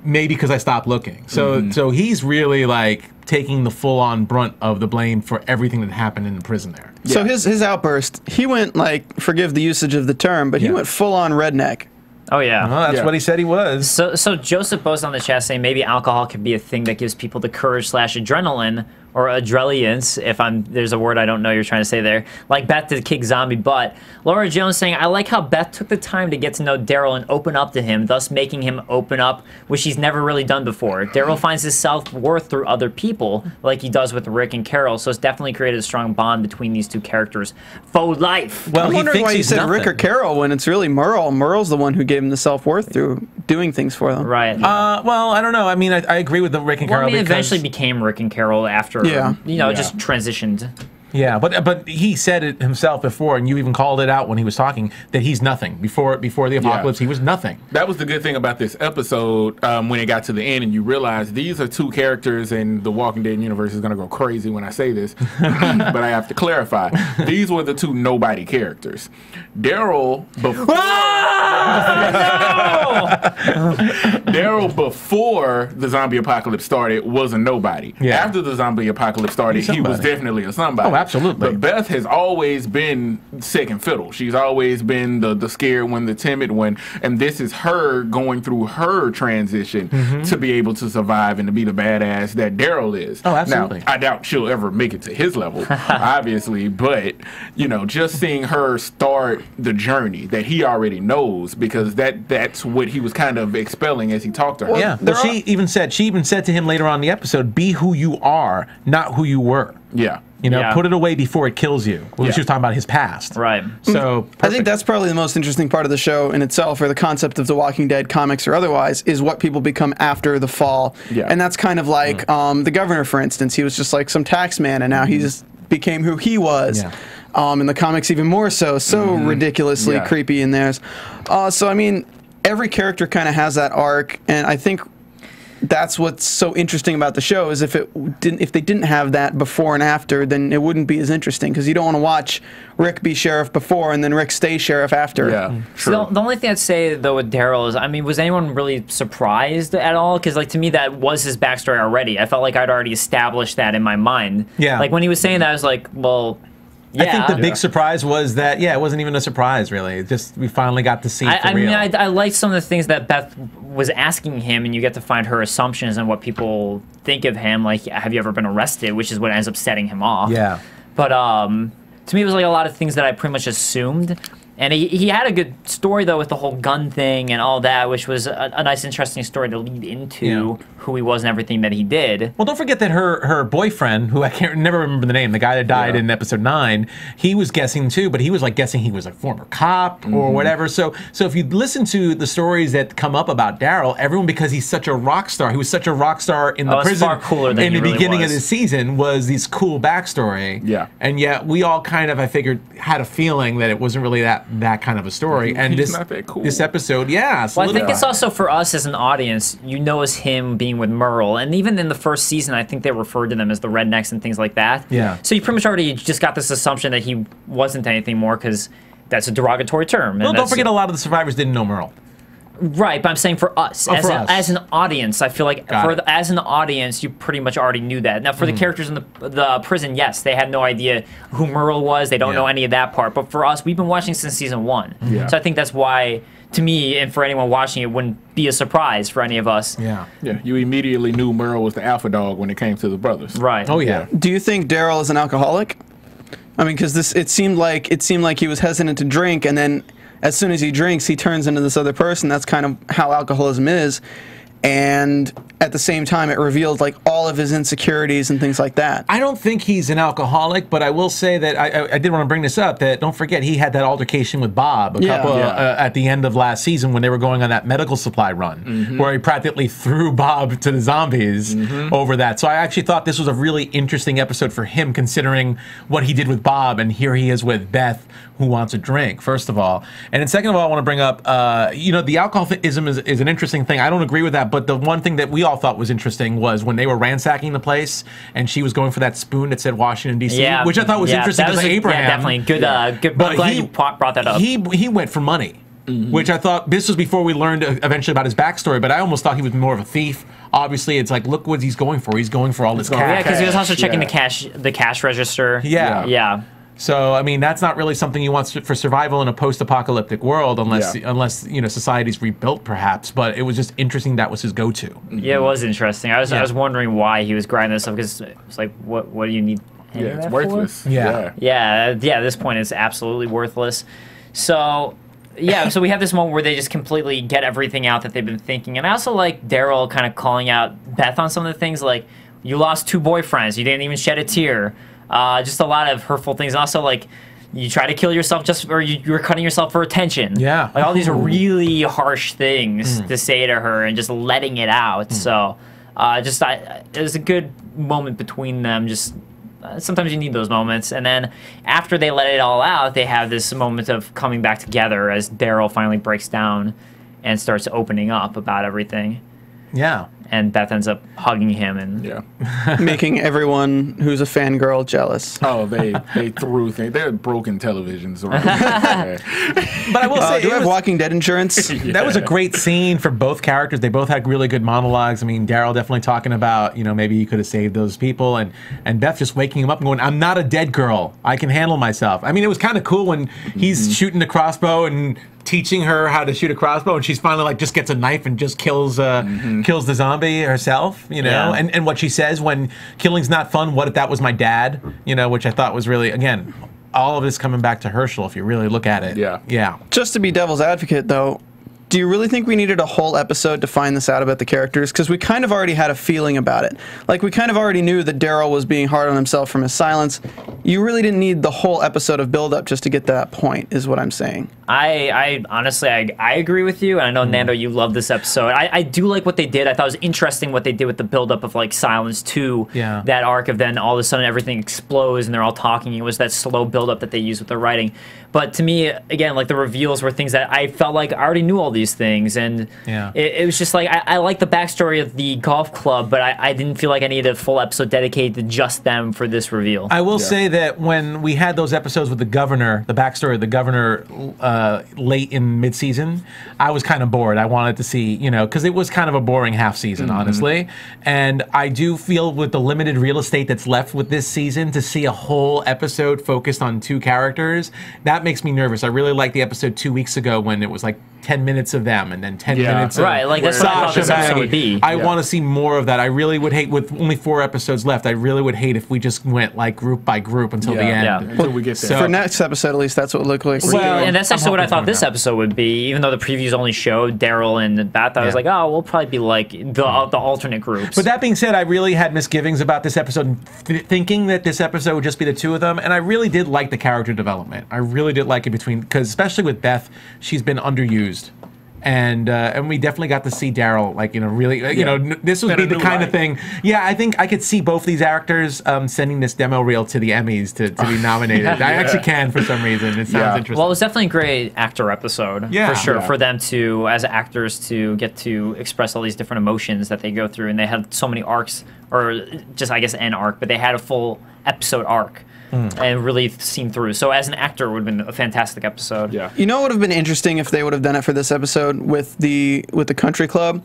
Maybe because I stopped looking. So so he's really like taking the full-on brunt of the blame for everything that happened in the prison there. Yeah. So his outburst, he went like, forgive the usage of the term, but he went full-on redneck. Oh yeah, well, that's what he said he was. So Joseph Bose on the chat saying maybe alcohol could be a thing that gives people the courage / adrenaline or adreliance, if there's a word I don't know you're trying to say there. Like Beth did kick zombie butt. Laura Jones saying, I like how Beth took the time to get to know Daryl and open up to him, thus making him open up, which he's never really done before. Daryl finds his self-worth through other people, like he does with Rick and Carol, so it's definitely created a strong bond between these two characters. Faux life! Well, I'm wondering why you said Rick or Carol when it's really Merle. Merle's the one who gave him the self-worth through doing things for them. Right. Well, I don't know. I mean, I agree with the Rick and Carol. Well, I mean, it eventually became Rick and Carol after just transitioned. Yeah, but he said it himself before, and you even called it out when he was talking, that he's nothing. Before the apocalypse, he was nothing. That was the good thing about this episode, when it got to the end and you realize these are two characters, and The Walking Dead universe is going to go crazy when I say this, but I have to clarify. These were the two nobody characters. Daryl before... Daryl before the zombie apocalypse started was a nobody. Yeah. After the zombie apocalypse started, he was definitely a somebody. Oh, absolutely. But Beth has always been second fiddle. She's always been the scared one, the timid one, and this is her going through her transition to be able to survive and to be the badass that Daryl is. Oh, absolutely. Now, I doubt she'll ever make it to his level, obviously, but you know, just seeing her start the journey that he already knows, because that's what he was kind of expelling as he talked to her. Well, yeah. Well, she even said to him later on in the episode, be who you are, not who you were. Yeah. You know, put it away before it kills you. Well, she was talking about his past. Right. So perfect. I think that's probably the most interesting part of the show in itself, or the concept of The Walking Dead, comics or otherwise, is what people become after the fall. Yeah. And that's kind of like the governor, for instance. He was just like some tax man, and now he just became who he was. Yeah. In the comics even more so. So ridiculously creepy in theirs. So, I mean, every character kind of has that arc, and I think that's what's so interesting about the show is if they didn't have that before and after, then it wouldn't be as interesting, because you don't want to watch Rick be sheriff before and then Rick stay sheriff after. Yeah, true. So the only thing I'd say though with Daryl is, I mean, was anyone really surprised at all? Because like to me that was his backstory already. I felt like I'd already established that in my mind. Yeah. Like when he was saying that, I was like, well. Yeah. I think the big surprise was that, yeah, it wasn't even a surprise, really. It just, we finally got to see it for real. I mean, I liked some of the things that Beth was asking him, and you get to find her assumptions and what people think of him. Like, have you ever been arrested? Which is what ends up setting him off. Yeah. But to me, it was like a lot of things that I pretty much assumed. And he had a good story, though, with the whole gun thing and all that, which was a nice, interesting story to lead into who he was and everything that he did. Well, don't forget that her boyfriend, who I never remember the name, the guy that died in episode 9, he was guessing, too, but he was, like, guessing he was a former cop or whatever. So if you listen to the stories that come up about Daryl, everyone, because he's such a rock star, he was such a rock star in the prison, far cooler than in the really beginning of the season, was this cool backstory. Yeah. And yet we all kind of, I figured, had a feeling that it wasn't really that kind of a story, and this episode, well, I think it's also for us as an audience, you know, as him being with Merle, and even in the first season, I think they referred to them as the rednecks and things like that. Yeah. So you pretty much already just got this assumption that he wasn't anything more, because that's a derogatory term. Well, don't forget a lot of the survivors didn't know Merle. Right, but I'm saying for us, oh, as an audience, I feel like as an audience, you pretty much already knew that. Now, for the characters in the prison, yes, they had no idea who Merle was. They don't know any of that part. But for us, we've been watching since season one. Yeah. So I think that's why, to me, and for anyone watching, it wouldn't be a surprise for any of us. Yeah. Yeah, you immediately knew Merle was the alpha dog when it came to the brothers. Right. Oh, yeah. Do you think Daryl is an alcoholic? I mean, because this, it seemed like he was hesitant to drink, and then as soon as he drinks, he turns into this other person. That's kind of how alcoholism is. And at the same time, it reveals like all of his insecurities and things like that. I don't think he's an alcoholic, but I will say that I did want to bring this up, that don't forget he had that altercation with Bob at the end of last season when they were going on that medical supply run, where he practically threw Bob to the zombies over that. So I actually thought this was a really interesting episode for him, considering what he did with Bob, and here he is with Beth, who wants a drink, first of all. And then second of all, I want to bring up, you know, the alcoholism is an interesting thing. I don't agree with that, but the one thing that we all thought was interesting was when they were ransacking the place and she was going for that spoon that said Washington, D.C., which I thought was interesting because Abraham. Yeah, definitely. Good, good, but glad you brought that up. He went for money. Which I thought, this was before we learned eventually about his backstory, but I almost thought he was more of a thief. Obviously, it's like, look what he's going for. He's going for all this cash. Yeah, because he was also checking the cash register. Yeah. Yeah. So, I mean, that's not really something he wants for survival in a post-apocalyptic world, unless, unless, you know, society's rebuilt, perhaps. But it was just interesting that was his go-to. Yeah, it was interesting. I was wondering why he was grinding this up, because it's like, what do you need? Yeah, it's worthless. Yeah. Yeah, at this point, it's absolutely worthless. So, yeah, so we have this moment where they just completely get everything out that they've been thinking. And I also like Daryl kind of calling out Beth on some of the things, like, you lost 2 boyfriends, you didn't even shed a tear. Just a lot of hurtful things. Also, like, you try to kill yourself just, or you're cutting yourself for attention. Yeah. Like, all these really harsh things to say to her and just letting it out. So, it was a good moment between them. Just, sometimes you need those moments. And then after they let it all out, they have this moment of coming back together as Daryl finally breaks down and starts opening up about everything. Yeah. And Beth ends up hugging him and making everyone who's a fangirl jealous. Oh, they threw things. They're broken televisions. But I will say, do you have Walking Dead insurance? That was a great scene for both characters. They both had really good monologues. I mean, Daryl definitely talking about, you know, maybe you could have saved those people, and Beth just waking him up and going, "I'm not a dead girl. I can handle myself." I mean, it was kind of cool when he's shooting the crossbow and teaching her how to shoot a crossbow, and she's finally like just gets a knife and just kills kills the zombie herself, you know. And what she says when killing's not fun, what if that was my dad, you know, which I thought was really, again, all of this coming back to Herschel if you really look at it. Yeah. Yeah. Just to be devil's advocate though, do you really think we needed a whole episode to find this out about the characters? Because we kind of already had a feeling about it. Like, we kind of already knew that Daryl was being hard on himself from his silence. You really didn't need the whole episode of build-up just to get to that point, is what I'm saying. I honestly, I agree with you. And I know, Nando, you love this episode. I do like what they did. I thought it was interesting what they did with the build-up of, like, silence to that arc of then all of a sudden everything explodes and they're all talking. It was that slow build-up that they used with the writing. But to me, again, like, the reveals were things that I felt like I already knew all these things, and it was just like, I like the backstory of the golf club, but I didn't feel like I needed a full episode dedicated to just them for this reveal. I will say that when we had those episodes with the governor, the backstory of the governor late in mid-season, I was kind of bored. I wanted to see, you know, because it was kind of a boring half season, honestly, and I do feel with the limited real estate that's left with this season, to see a whole episode focused on 2 characters, that makes me nervous. I really liked the episode 2 weeks ago when it was like 10 minutes of them and then 10 minutes of Sasha would be. I want to see more of that. I really would hate, with only 4 episodes left, I really would hate if we just went like group by group until the end. Until we get there. So, for next episode, at least, that's what it looked like. Well, and that's actually what I thought this episode would be, even though the previews only showed Daryl and Beth. I was like, oh, we'll probably be like the alternate groups. But that being said, I really had misgivings about this episode, thinking that this episode would just be the 2 of them, and I really did like the character development. I really did like it between, because especially with Beth, she's been underused. And we definitely got to see Daryl, like, you know, really, you know, this would be the kind of thing. Yeah, I think I could see both these actors sending this demo reel to the Emmys to be nominated. I actually can, for some reason. It sounds interesting. Well, it was definitely a great actor episode, for sure, for them to, as actors, to get to express all these different emotions that they go through. And they had so many arcs, or just, I guess, an arc, but they had a full episode arc. and really seen through. So as an actor, it would have been a fantastic episode. Yeah. You know what would have been interesting if they would have done it for this episode with the country club?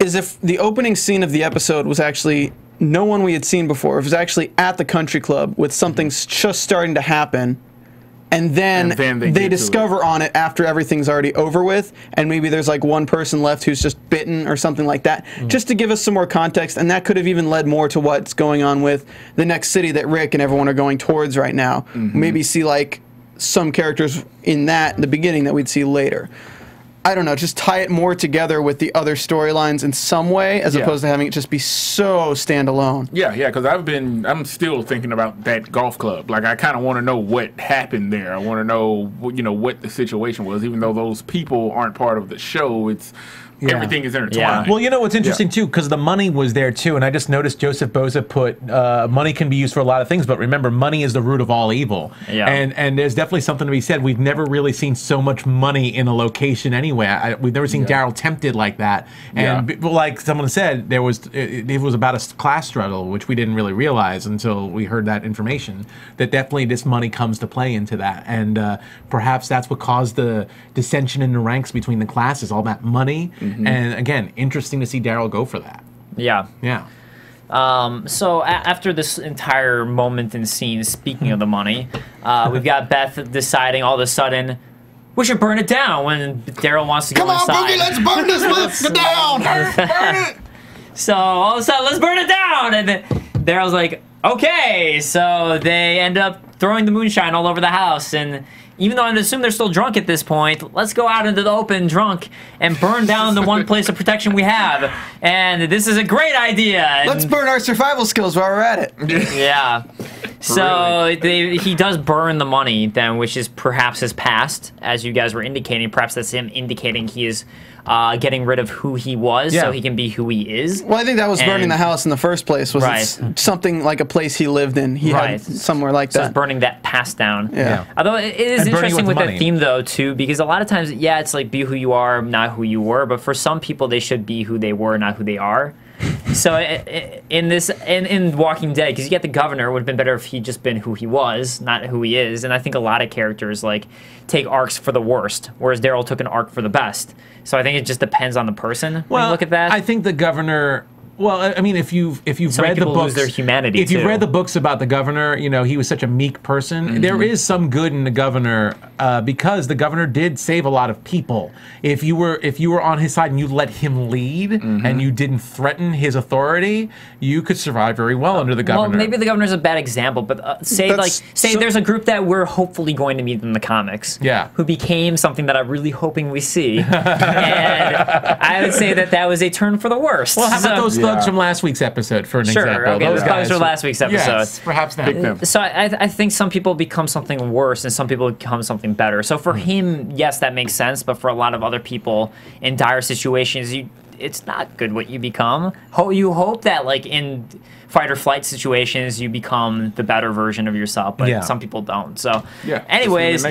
Is if the opening scene of the episode was actually no one we had seen before. It was actually at the country club with something just starting to happen. And then they discover on it after everything's already over with, and maybe there's like one person left who's just bitten or something like that, just to give us some more context, and that could have even led more to what's going on with the next city that Rick and everyone are going towards right now. Maybe see like some characters in that in the beginning that we'd see later. I don't know, just tie it more together with the other storylines in some way, as opposed to having it just be so standalone. Yeah, yeah, because I'm still thinking about that golf club. Like, I kind of want to know what happened there. I want to know, you know, what the situation was. Even though those people aren't part of the show, it's... Yeah. Everything is intertwined. Yeah. Well, you know what's interesting, too, because the money was there, too, and I just noticed Joseph Boza put, money can be used for a lot of things, but remember, money is the root of all evil. Yeah. And there's definitely something to be said. We've never really seen so much money in a location anyway. We've never seen Daryl tempted like that. And like someone said, there was it was about a class struggle, which we didn't really realize until we heard that information, that definitely this money comes to play into that. And perhaps that's what caused the dissension in the ranks between the classes, all that money. And again, interesting to see Daryl go for that. Yeah. Yeah. So after this entire moment and scene, speaking of the money, we've got Beth deciding all of a sudden, we should burn it down when Daryl wants to go inside. Come on, Boogie, let's burn this motherfucker down. Burn it. So all of a sudden, let's burn it down. And then Daryl's like, okay. So they end up throwing the moonshine all over the house, and... Even though I assume they're still drunk at this point, let's go out into the open drunk and burn down the one place of protection we have. And this is a great idea. And let's burn our survival skills while we're at it. Yeah. So really? He does burn the money then, which is perhaps his past, as you guys were indicating. Perhaps that's him indicating he is getting rid of who he was so he can be who he is. Well, I think that was burning the house in the first place. Was something like a place he lived in. He had somewhere like that. So it's burning that past down. Yeah. Although it is interesting with that theme, though, too, because a lot of times, yeah, it's like be who you are, not who you were. But for some people, they should be who they were, not who they are. So in Walking Dead, because you get the governor, it would have been better if he'd just been who he was, not who he is. And I think a lot of characters like take arcs for the worst, whereas Daryl took an arc for the best. So I think it just depends on the person when you look at that. I think the governor... Well, I mean, if you've read the books, their humanity. If you read the books about the governor, you know he was such a meek person. There is some good in the governor because the governor did save a lot of people. If you were on his side and you let him lead and you didn't threaten his authority, you could survive very well under the governor. Well, maybe the governor's a bad example, but say there's a group that we're hopefully going to meet in the comics, who became something that I'm really hoping we see, and I would say that was a turn for the worst. Well, how about those thugs from last week's episode, for an example. Okay, those guys from last week's episode. Yes, perhaps not. So I think some people become something worse and some people become something better. So for him, yes, that makes sense. But for a lot of other people in dire situations, it's not good what you become. You hope that, like, in fight or flight situations, you become the better version of yourself, but some people don't. So, anyways,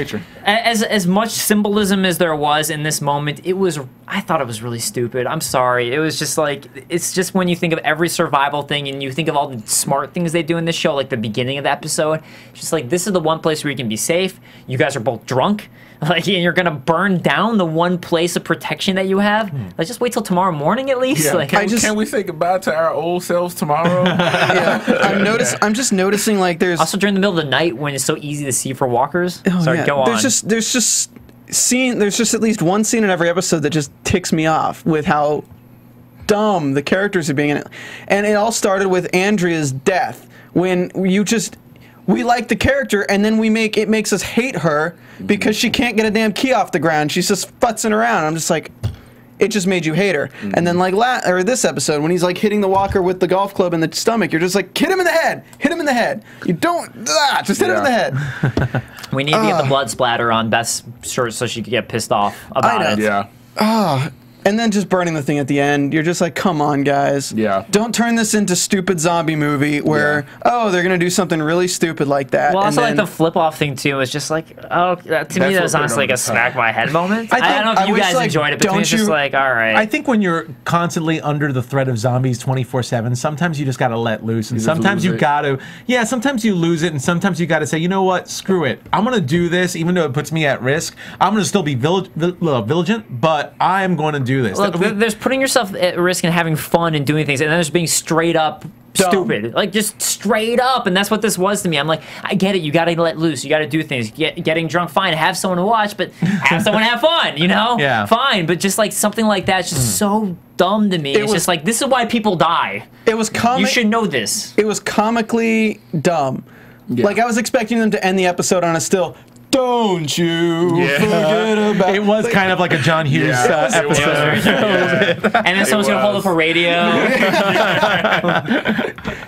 as much symbolism as there was in this moment, I thought it was really stupid. I'm sorry. It was just like, it's just when you think of every survival thing and you think of all the smart things they do in this show, like the beginning of the episode, just like, this is the one place where you can be safe. You guys are both drunk. Like, and you're gonna burn down the one place of protection that you have. Let's just wait till tomorrow morning at least. Yeah. Like, can we say goodbye to our old selves tomorrow? I'm just noticing, like, there's also during the middle of the night when it's so easy to see for walkers. Oh, sorry, go on. There's just at least one scene in every episode that just ticks me off with how dumb the characters are being in it. And it all started with Andrea's death, when we like the character, and then it makes us hate her because she can't get a damn key off the ground. She's just futzing around. I'm just like, it just made you hate her. And then, like, this episode, when he's, like, hitting the walker with the golf club in the stomach, you're just like, hit him in the head! Hit him in the head! You don't... just hit him in the head! We need to get the blood splatter on Beth's shirt so she could get pissed off about it. Yeah. And then just burning the thing at the end. You're just like, come on, guys. Yeah. Don't turn this into stupid zombie movie where, oh, they're going to do something really stupid like that. Well, also, and then, like, the flip-off thing, too, is just like, oh, to me, that was honestly like a smack-my-head moment. I don't know if you guys enjoyed it, but it's just like, all right. I think when you're constantly under the threat of zombies 24/7, sometimes you just got to let loose. And sometimes you got to, sometimes you lose it, and sometimes you got to say, you know what, screw it. I'm going to do this, even though it puts me at risk. I'm going to still be vigilant, but I'm going to do this. Look, there's putting yourself at risk and having fun and doing things, and then there's being straight up stupid. Like, just straight up, and that's what this was to me. I'm like, I get it, you gotta let loose, you gotta do things. Getting drunk, fine, have someone to watch, but have someone have fun, you know? Yeah. Fine, but just like something like that's just so dumb to me. It's just like, this is why people die. It was comic. You should know this. It was comically dumb. Yeah. Like, I was expecting them to end the episode on a still, don't you forget about it. Was kind of like a John Hughes episode. And then someone's going to hold up a radio.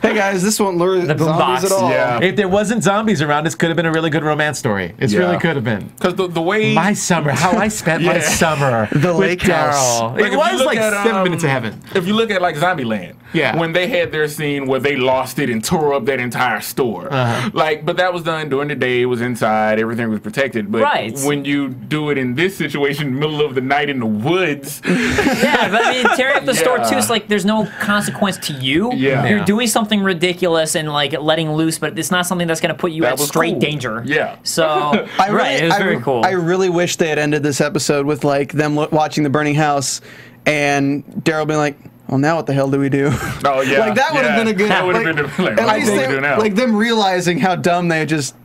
Hey, guys, this won't lure the zombies at all. Yeah. If there wasn't zombies around, this could have been a really good romance story. It really could have been. Because the way... My summer, how I spent my summer. The lake house. Like, it was like at, 7 minutes of heaven. If you look at like Zombieland, when they had their scene where they lost it and tore up that entire store. Like, but that was done during the day. It was inside. Everything was protected, but when you do it in this situation, middle of the night in the woods, but I mean, tearing up the store too, it's like there's no consequence to you. You're doing something ridiculous and like letting loose, but it's not something that's going to put you at straight danger. So it was very cool. I really wish they had ended this episode with like them watching the burning house and Daryl being like, well, now what the hell do we do? Oh, yeah. Like, that would have been a good. That would have been like, at least they, like them realizing how dumb they just.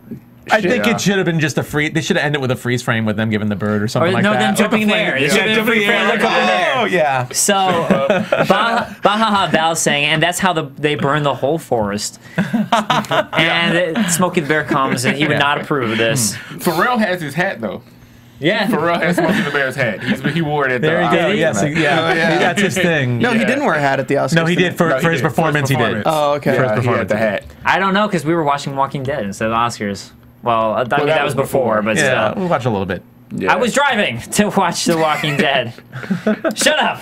I think it should have been just a free. They should have ended with a freeze frame with them giving the bird or something like that. No, them jumping in there. Oh, yeah. So, Bahaha Val sang, and that's how they burn the whole forest. And Smokey the Bear comes, and he would not approve of this. Pharrell has his hat, though. Yeah, Pharrell has Smokey the Bear's hat. He wore it at the Oscars. There you go. Yes, that's his thing. No, he didn't wear a hat at the Oscars. No, he did for his performance. He did. Oh, okay. For his performance, the hat. I don't know because we were watching Walking Dead instead of Oscars. Well, I mean, that was before, but yeah, we'll watch a little bit. Yeah. I was driving to watch The Walking Dead. Shut up.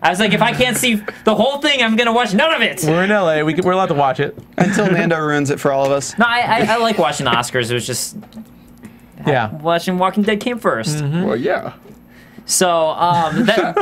I was like, if I can't see the whole thing, I'm going to watch none of it. We're in LA. We're allowed to watch it. Until Nando ruins it for all of us. No, I like watching the Oscars. It was just... Yeah. Watching Walking Dead came first. Well, yeah. So,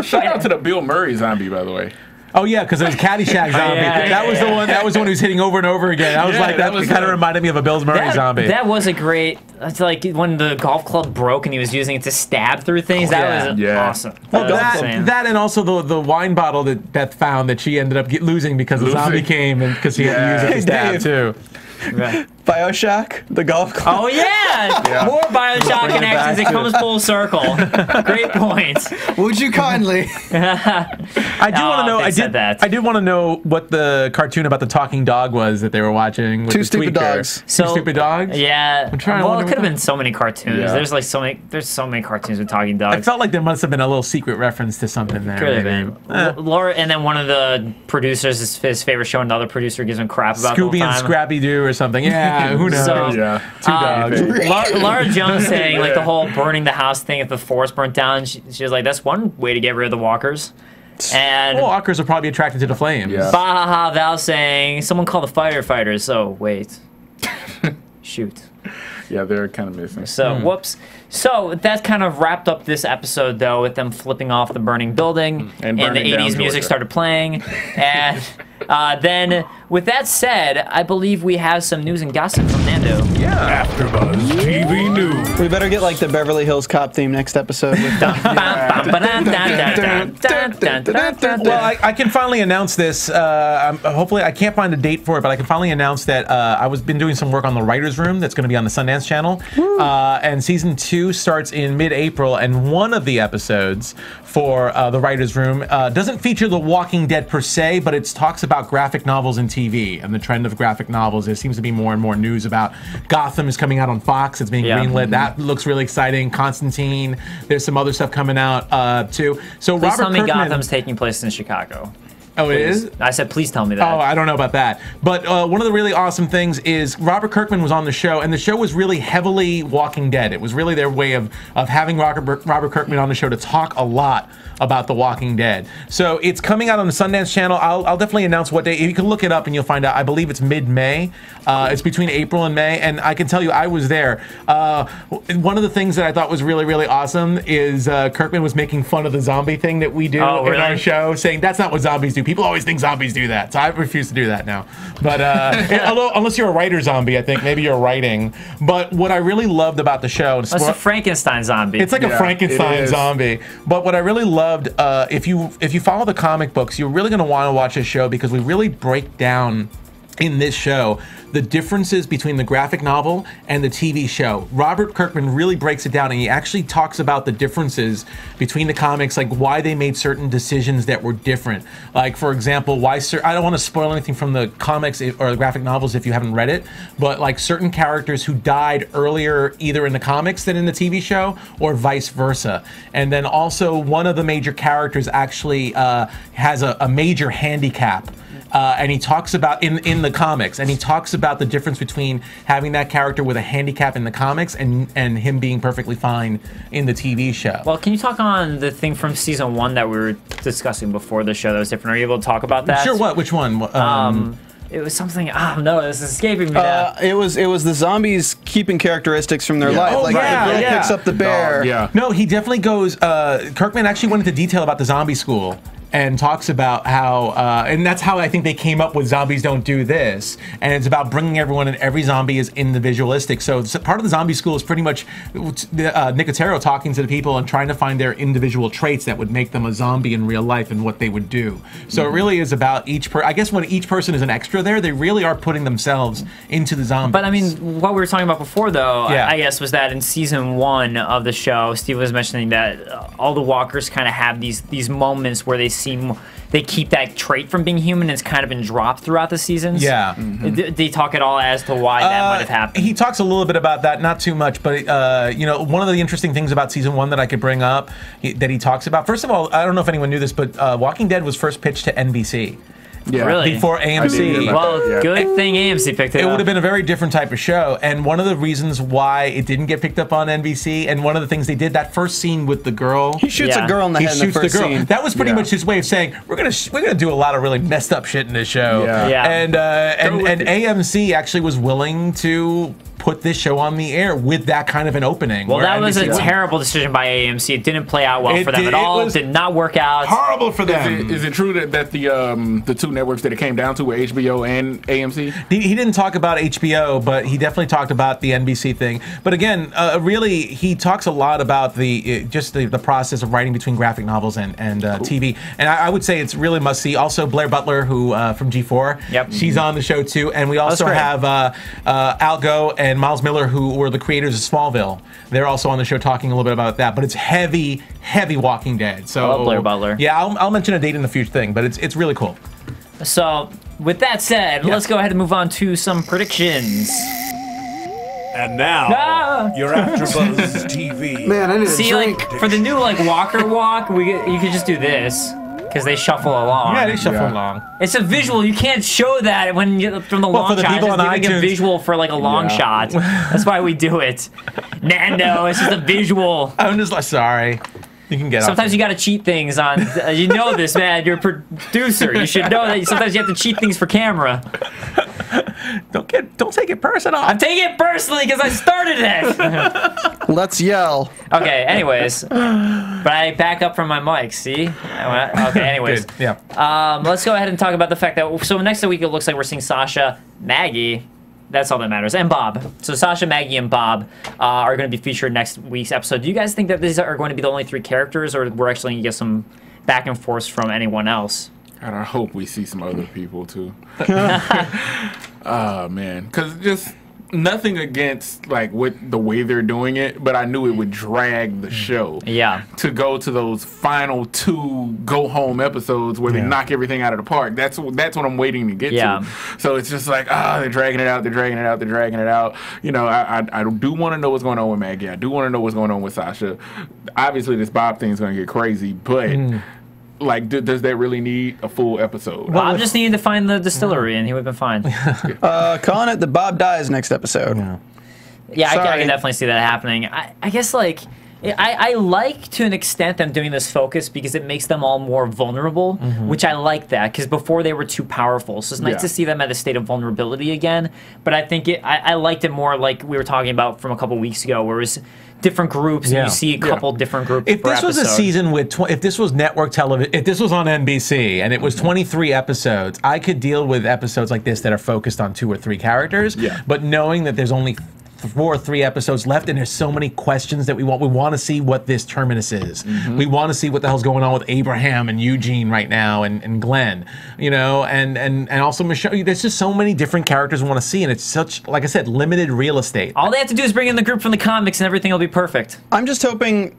shout out to the Bill Murray zombie, by the way. Oh, yeah, because it was Caddyshack zombie. That was the one. That was the one who's hitting over and over again. I was like, that kind of reminded me of a Bill Murray zombie. That was a great. It's like when the golf club broke and he was using it to stab through things. That was awesome. Well, that and also the wine bottle that Beth found that she ended up losing because the zombie came and because he had to use it to stab too. Bioshock, the golf club. Oh, yeah! More Bioshock connections. It comes full circle. Great point. Would you kindly? I do want to know. I do want to know what the cartoon about the talking dog was that they were watching. With Two Stupid Dogs. So, Two Stupid Dogs? Yeah. I'm trying to it could have been so many cartoons. Yeah. There's like so many. There's so many cartoons with talking dogs. I felt like there must have been a little secret reference to something there. Could have been. Laura, and then one of the producers, his favorite show, another producer gives him crap about Scooby and Scrappy Doo or something. Yeah, who knows? So, Two dogs. Laura Jones saying like the whole burning the house thing if the forest burnt down. She was like, that's one way to get rid of the walkers. And walkers are probably attracted to the flames. Yeah. Bahaha Val saying someone called the firefighters. So wait, shoot. Yeah, they're kind of missing. So whoops. So that kind of wrapped up this episode though with them flipping off the burning building and the 80s music started playing and. Then, with that said, I believe we have some news and gossip from Nando. Yeah. AfterBuzz TV News. We better get like the Beverly Hills Cop theme next episode. Well, I can finally announce this. Hopefully, I can't find a date for it, but I can finally announce that I've been doing some work on The Writer's Room that's going to be on the Sundance Channel. And season 2 starts in mid-April, and one of the episodes for The Writer's Room doesn't feature The Walking Dead per se, but it talks about graphic novels and TV and the trend of graphic novels. There seems to be more and more news about Gotham is coming out on Fox. It's being greenlit. That looks really exciting. Constantine. There's some other stuff coming out too. So Robert Kirkman, Gotham's taking place in Chicago. Oh, please. It is? I said, please tell me that. Oh, I don't know about that. But one of the really awesome things is Robert Kirkman was on the show, and the show was really heavily Walking Dead. It was really their way of having Robert Kirkman on the show to talk a lot about The Walking Dead. So it's coming out on the Sundance channel. I'll definitely announce what day. You can look it up and you'll find out. I believe it's mid-May. It's between April and May, and I can tell you I was there. One of the things that I thought was really, really awesome is Kirkman was making fun of the zombie thing that we do in our show, saying that's not what zombies do. People always think zombies do that, so I refuse to do that now. But unless you're a writer zombie, I think maybe you're writing. But what I really loved about the show, it's a Frankenstein zombie. It's like a Frankenstein zombie. But what I really loved, if you follow the comic books, you're really going to want to watch this show, because we really break down in this show the differences between the graphic novel and the TV show. Robert Kirkman really breaks it down, and he actually talks about the differences between the comics, like why they made certain decisions that were different. Like, for example, why I don't want to spoil anything from the comics or the graphic novels if you haven't read it, but like certain characters who died earlier either in the comics than in the TV show, or vice versa. And then also one of the major characters actually has a major handicap. And he talks about, in the comics, and he talks about the difference between having that character with a handicap in the comics and him being perfectly fine in the TV show. Well, can you talk on the thing from season 1 that we were discussing before the show that was different? Are you able to talk about that? Sure, what? Which one? It was something. Oh no, this is escaping me. It was the zombies keeping characteristics from their life. Oh, like the girl picks up the bear. No, he definitely goes. Kirkman actually went into detail about the zombie school, and talks about how, and that's how I think they came up with zombies don't do this, and it's about bringing everyone in. Every zombie is individualistic, so part of the zombie school is pretty much Nicotero talking to the people and trying to find their individual traits that would make them a zombie in real life and what they would do. So it really is about each person. I guess when each person is an extra there, they really are putting themselves into the zombies. But I mean, what we were talking about before though, I guess, was that in season 1 of the show, Steve was mentioning that all the walkers kind of have these moments where they keep that trait from being human, and it's kind of been dropped throughout the seasons. They talk at all as to why that might have happened. He talks a little bit about that, not too much, but you know, one of the interesting things about season 1 that I could bring up that he talks about. First of all, I don't know if anyone knew this, but Walking Dead was first pitched to NBC. Really? Before AMC. Well, good thing AMC picked it up. It would have been a very different type of show, and one of the reasons why it didn't get picked up on NBC, and one of the things they did, that first scene with the girl. He shoots a girl in the head in the first scene. That was pretty much his way of saying, we're gonna do a lot of really messed up shit in this show. And AMC actually was willing to put this show on the air with that kind of an opening. Well, that was a terrible decision by AMC. It didn't play out well for them at all. It did not work out. Horrible for them. Is it true that the two networks that it came down to were HBO and AMC? He didn't talk about HBO, but he definitely talked about the NBC thing. But again, really, he talks a lot about just the process of writing between graphic novels and TV. And I would say it's really must see. Also, Blair Butler, who from G4, she's on the show too. And we also have Algo and Miles Miller, who were the creators of Smallville. They're also on the show talking a little bit about that, but it's heavy, heavy Walking Dead. So, I love Blair Butler. Yeah, I'll mention a date in the future thing, but it's really cool. So, with that said, let's go ahead and move on to some predictions. And now, you're AfterBuzz TV. Man, I need a drink. Like, for the new Walker Walk, you could just do this. Because they shuffle along. Yeah, they shuffle along. It's a visual. You can't show that when you, from the long shot. It's like a visual for like a long shot. That's why we do it. Nando, it's just a visual. I'm just like, sorry. You can get sometimes off. You got to cheat things on. You know this, man. You're a producer. You should know that sometimes you have to cheat things for camera. Don't take it personal. I'm taking it personally because I started it. Let's yell. Okay. Anyways, but I back up from my mic. See? Okay. Anyways. Good. Yeah. Let's go ahead and talk about the fact that next week it looks like we're seeing Sasha, Maggie. That's all that matters. And Bob. So Sasha, Maggie, and Bob are going to be featured next week's episode. Do you guys think that these are going to be the only 3 characters, or we're actually going to get some back and forth from anyone else? God, I hope we see some other people, too. Oh, man. Because just nothing against, with the way they're doing it, but I knew it would drag the show. Yeah. To go to those final 2 go-home episodes where they knock everything out of the park. That's what I'm waiting to get to. So it's just like, they're dragging it out, they're dragging it out, they're dragging it out. You know, I do want to know what's going on with Maggie. I do want to know what's going on with Sasha. Obviously, this Bob thing's going to get crazy, but... Like, does that really need a full episode? Well, I just needed to find the distillery, and he would have been fine. Calling it the Bob dies next episode. Yeah, I can definitely see that happening. I guess, like, I like, to an extent, them doing this focus because it makes them all more vulnerable, which I like that, because before they were too powerful. So it's nice to see them at a state of vulnerability again. But I think I liked it more like we were talking about from a couple weeks ago, where it was different groups, and you see a couple different groups per episode. If this was a season with, if this was network television, if this was on NBC and it was 23 episodes, I could deal with episodes like this that are focused on 2 or 3 characters, but knowing that there's only 4 or 3 episodes left, and there's so many questions that we want. We want to see what this terminus is. We want to see what the hell's going on with Abraham and Eugene right now, and Glenn, you know, and also Michelle. There's just so many different characters we want to see, and it's such, like I said, limited real estate. All they have to do is bring in the group from the comics, and everything will be perfect. I'm just hoping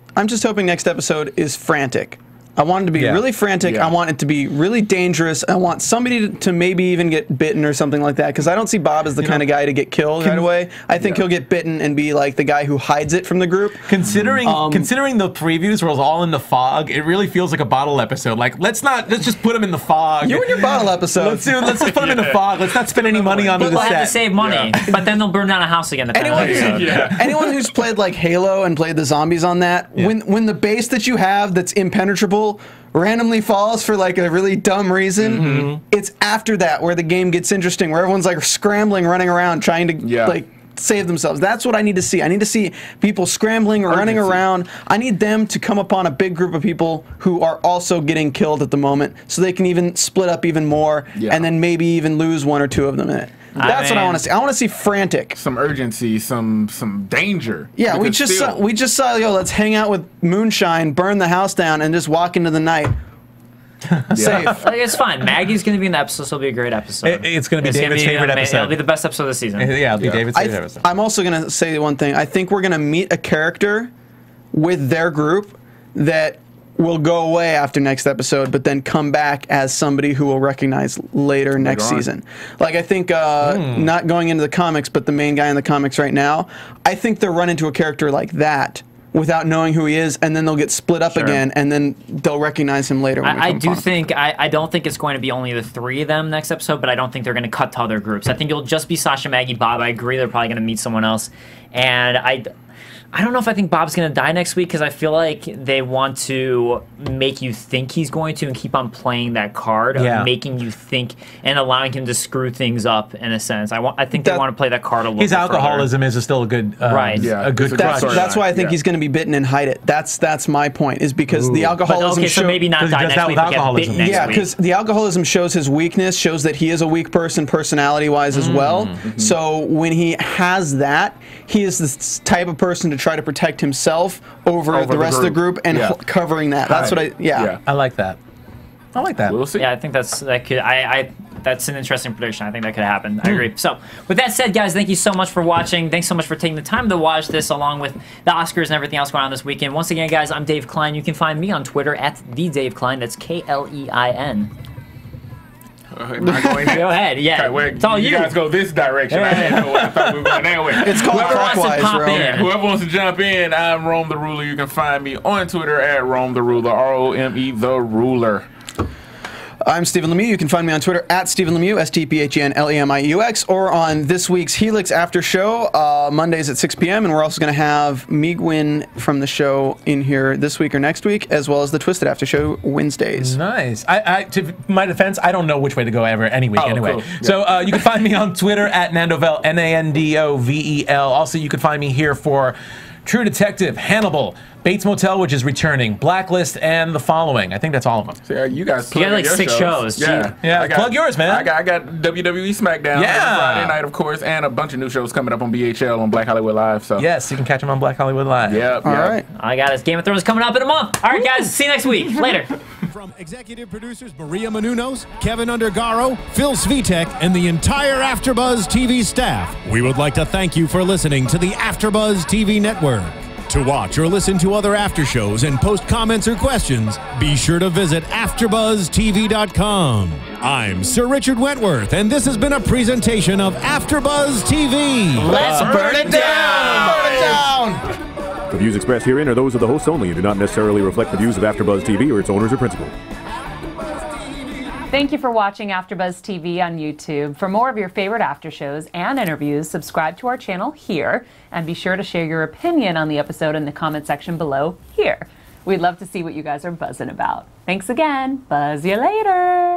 next episode is frantic. I want it to be really frantic. I want it to be really dangerous. I want somebody to maybe even get bitten or something like that, because I don't see Bob as the kind of guy to get killed right away. I think he'll get bitten and be like the guy who hides it from the group. Considering the previews where it was all in the fog, it really feels like a bottle episode. Like, let's just put him in the fog. You and your bottle episode. Let's just put him in the fog. Let's not spend any money on the set. We'll have to save money, but then they'll burn down a house again. Anyone who's played like Halo and played the zombies on that, when the base that you have that's impenetrable randomly falls for like a really dumb reason, it's after that where the game gets interesting, where everyone's like scrambling, running around, trying to like save themselves. That's what I need to see. I need to see people scrambling, running around. I need them to come upon a big group of people who are also getting killed at the moment, so they can even split up even more, and then maybe even lose 1 or 2 of them in it. That's what I want to see. I want to see frantic, some urgency, some danger. Yeah, we just saw yo, let's hang out with moonshine, burn the house down, and just walk into the night. Safe. Like, it's fine. Maggie's going to be in the episode, so it'll be a great episode. It's going to be David's favorite episode. It'll be the best episode of the season. Yeah, it'll be David's favorite episode. I'm also going to say one thing. I think we're going to meet a character with their group that will go away after next episode, but then come back as somebody who will recognize later next season. Like, I think, not going into the comics, but the main guy in the comics right now, I think they'll run into a character like that without knowing who he is, and then they'll get split up again, and then they'll recognize him later. When I don't think it's going to be only the 3 of them next episode, but I don't think they're going to cut to other groups. I think it'll just be Sasha, Maggie, Bob. I agree they're probably going to meet someone else. And I don't know if I think Bob's going to die next week, because I feel like they want to make you think he's going to and keep on playing that card of making you think and allowing him to screw things up, in a sense. I think they want to play that card a little bit. His alcoholism is still a good crutch. That's why I think he's going to be bitten and hide it. That's my point, is because the alcoholism so maybe not die next week, alcoholism. Yeah, because the alcoholism shows his weakness, shows that he is a weak person personality-wise as well. So when he has that, he is this type of person to try to protect himself over the rest of the group and covering that. That's what I like that. I like that. We'll see. Yeah, I think that's an interesting prediction. I think that could happen. I agree. So, with that said, guys, thank you so much for watching. Thanks so much for taking the time to watch this, along with the Oscars and everything else going on this weekend. Once again, guys, I'm Dave Klein. You can find me on Twitter at @TheDaveKlein. That's KLEIN. Am I going go ahead, yeah. Okay, it's all you. You guys go this direction. I didn't know what I thought we were going that way. It's called clockwise. Whoever wants to jump in, I'm Rome the Ruler. You can find me on Twitter at Rome the Ruler, R-O-M-E the Ruler. I'm Stephen Le Mieux. You can find me on Twitter at Stephen Le Mieux, S-T-P-H-E-N-L-E-M-I-U-X, or on this week's Helix After Show, Mondays at 6 p.m., and we're also going to have Miguin from the show in here this week or next week, as well as the Twisted After Show Wednesdays. Nice. To my defense, I don't know which way to go ever any week anyway. Cool. Yeah. So you can find me on Twitter at Nandovel, N-A-N-D-O-V-E-L. Also, you can find me here for True Detective, Hannibal, Bates Motel, which is returning, Blacklist, and The Following. I think that's all of them. So, you guys plug like your 6 shows. Yeah, plug yours, man. I got WWE Smackdown every Friday night, of course, and a bunch of new shows coming up on BHL on Black Hollywood Live. So yes, you can catch them on Black Hollywood Live. Yep. All right. I got us. Game of Thrones coming up in a month. All right, guys. See you next week. Later. From executive producers Maria Menounos, Kevin Undergaro, Phil Svitek, and the entire AfterBuzz TV staff, we would like to thank you for listening to the AfterBuzz TV network. To watch or listen to other after shows and post comments or questions, be sure to visit AfterBuzzTV.com. I'm Sir Richard Wentworth, and this has been a presentation of AfterBuzz TV. Let's burn it down! Burn it down! The views expressed herein are those of the hosts only and do not necessarily reflect the views of AfterBuzz TV or its owners or principals. Thank you for watching AfterBuzz TV on YouTube. For more of your favorite after shows and interviews, subscribe to our channel here, and be sure to share your opinion on the episode in the comment section below here. We'd love to see what you guys are buzzing about. Thanks again. Buzz you later.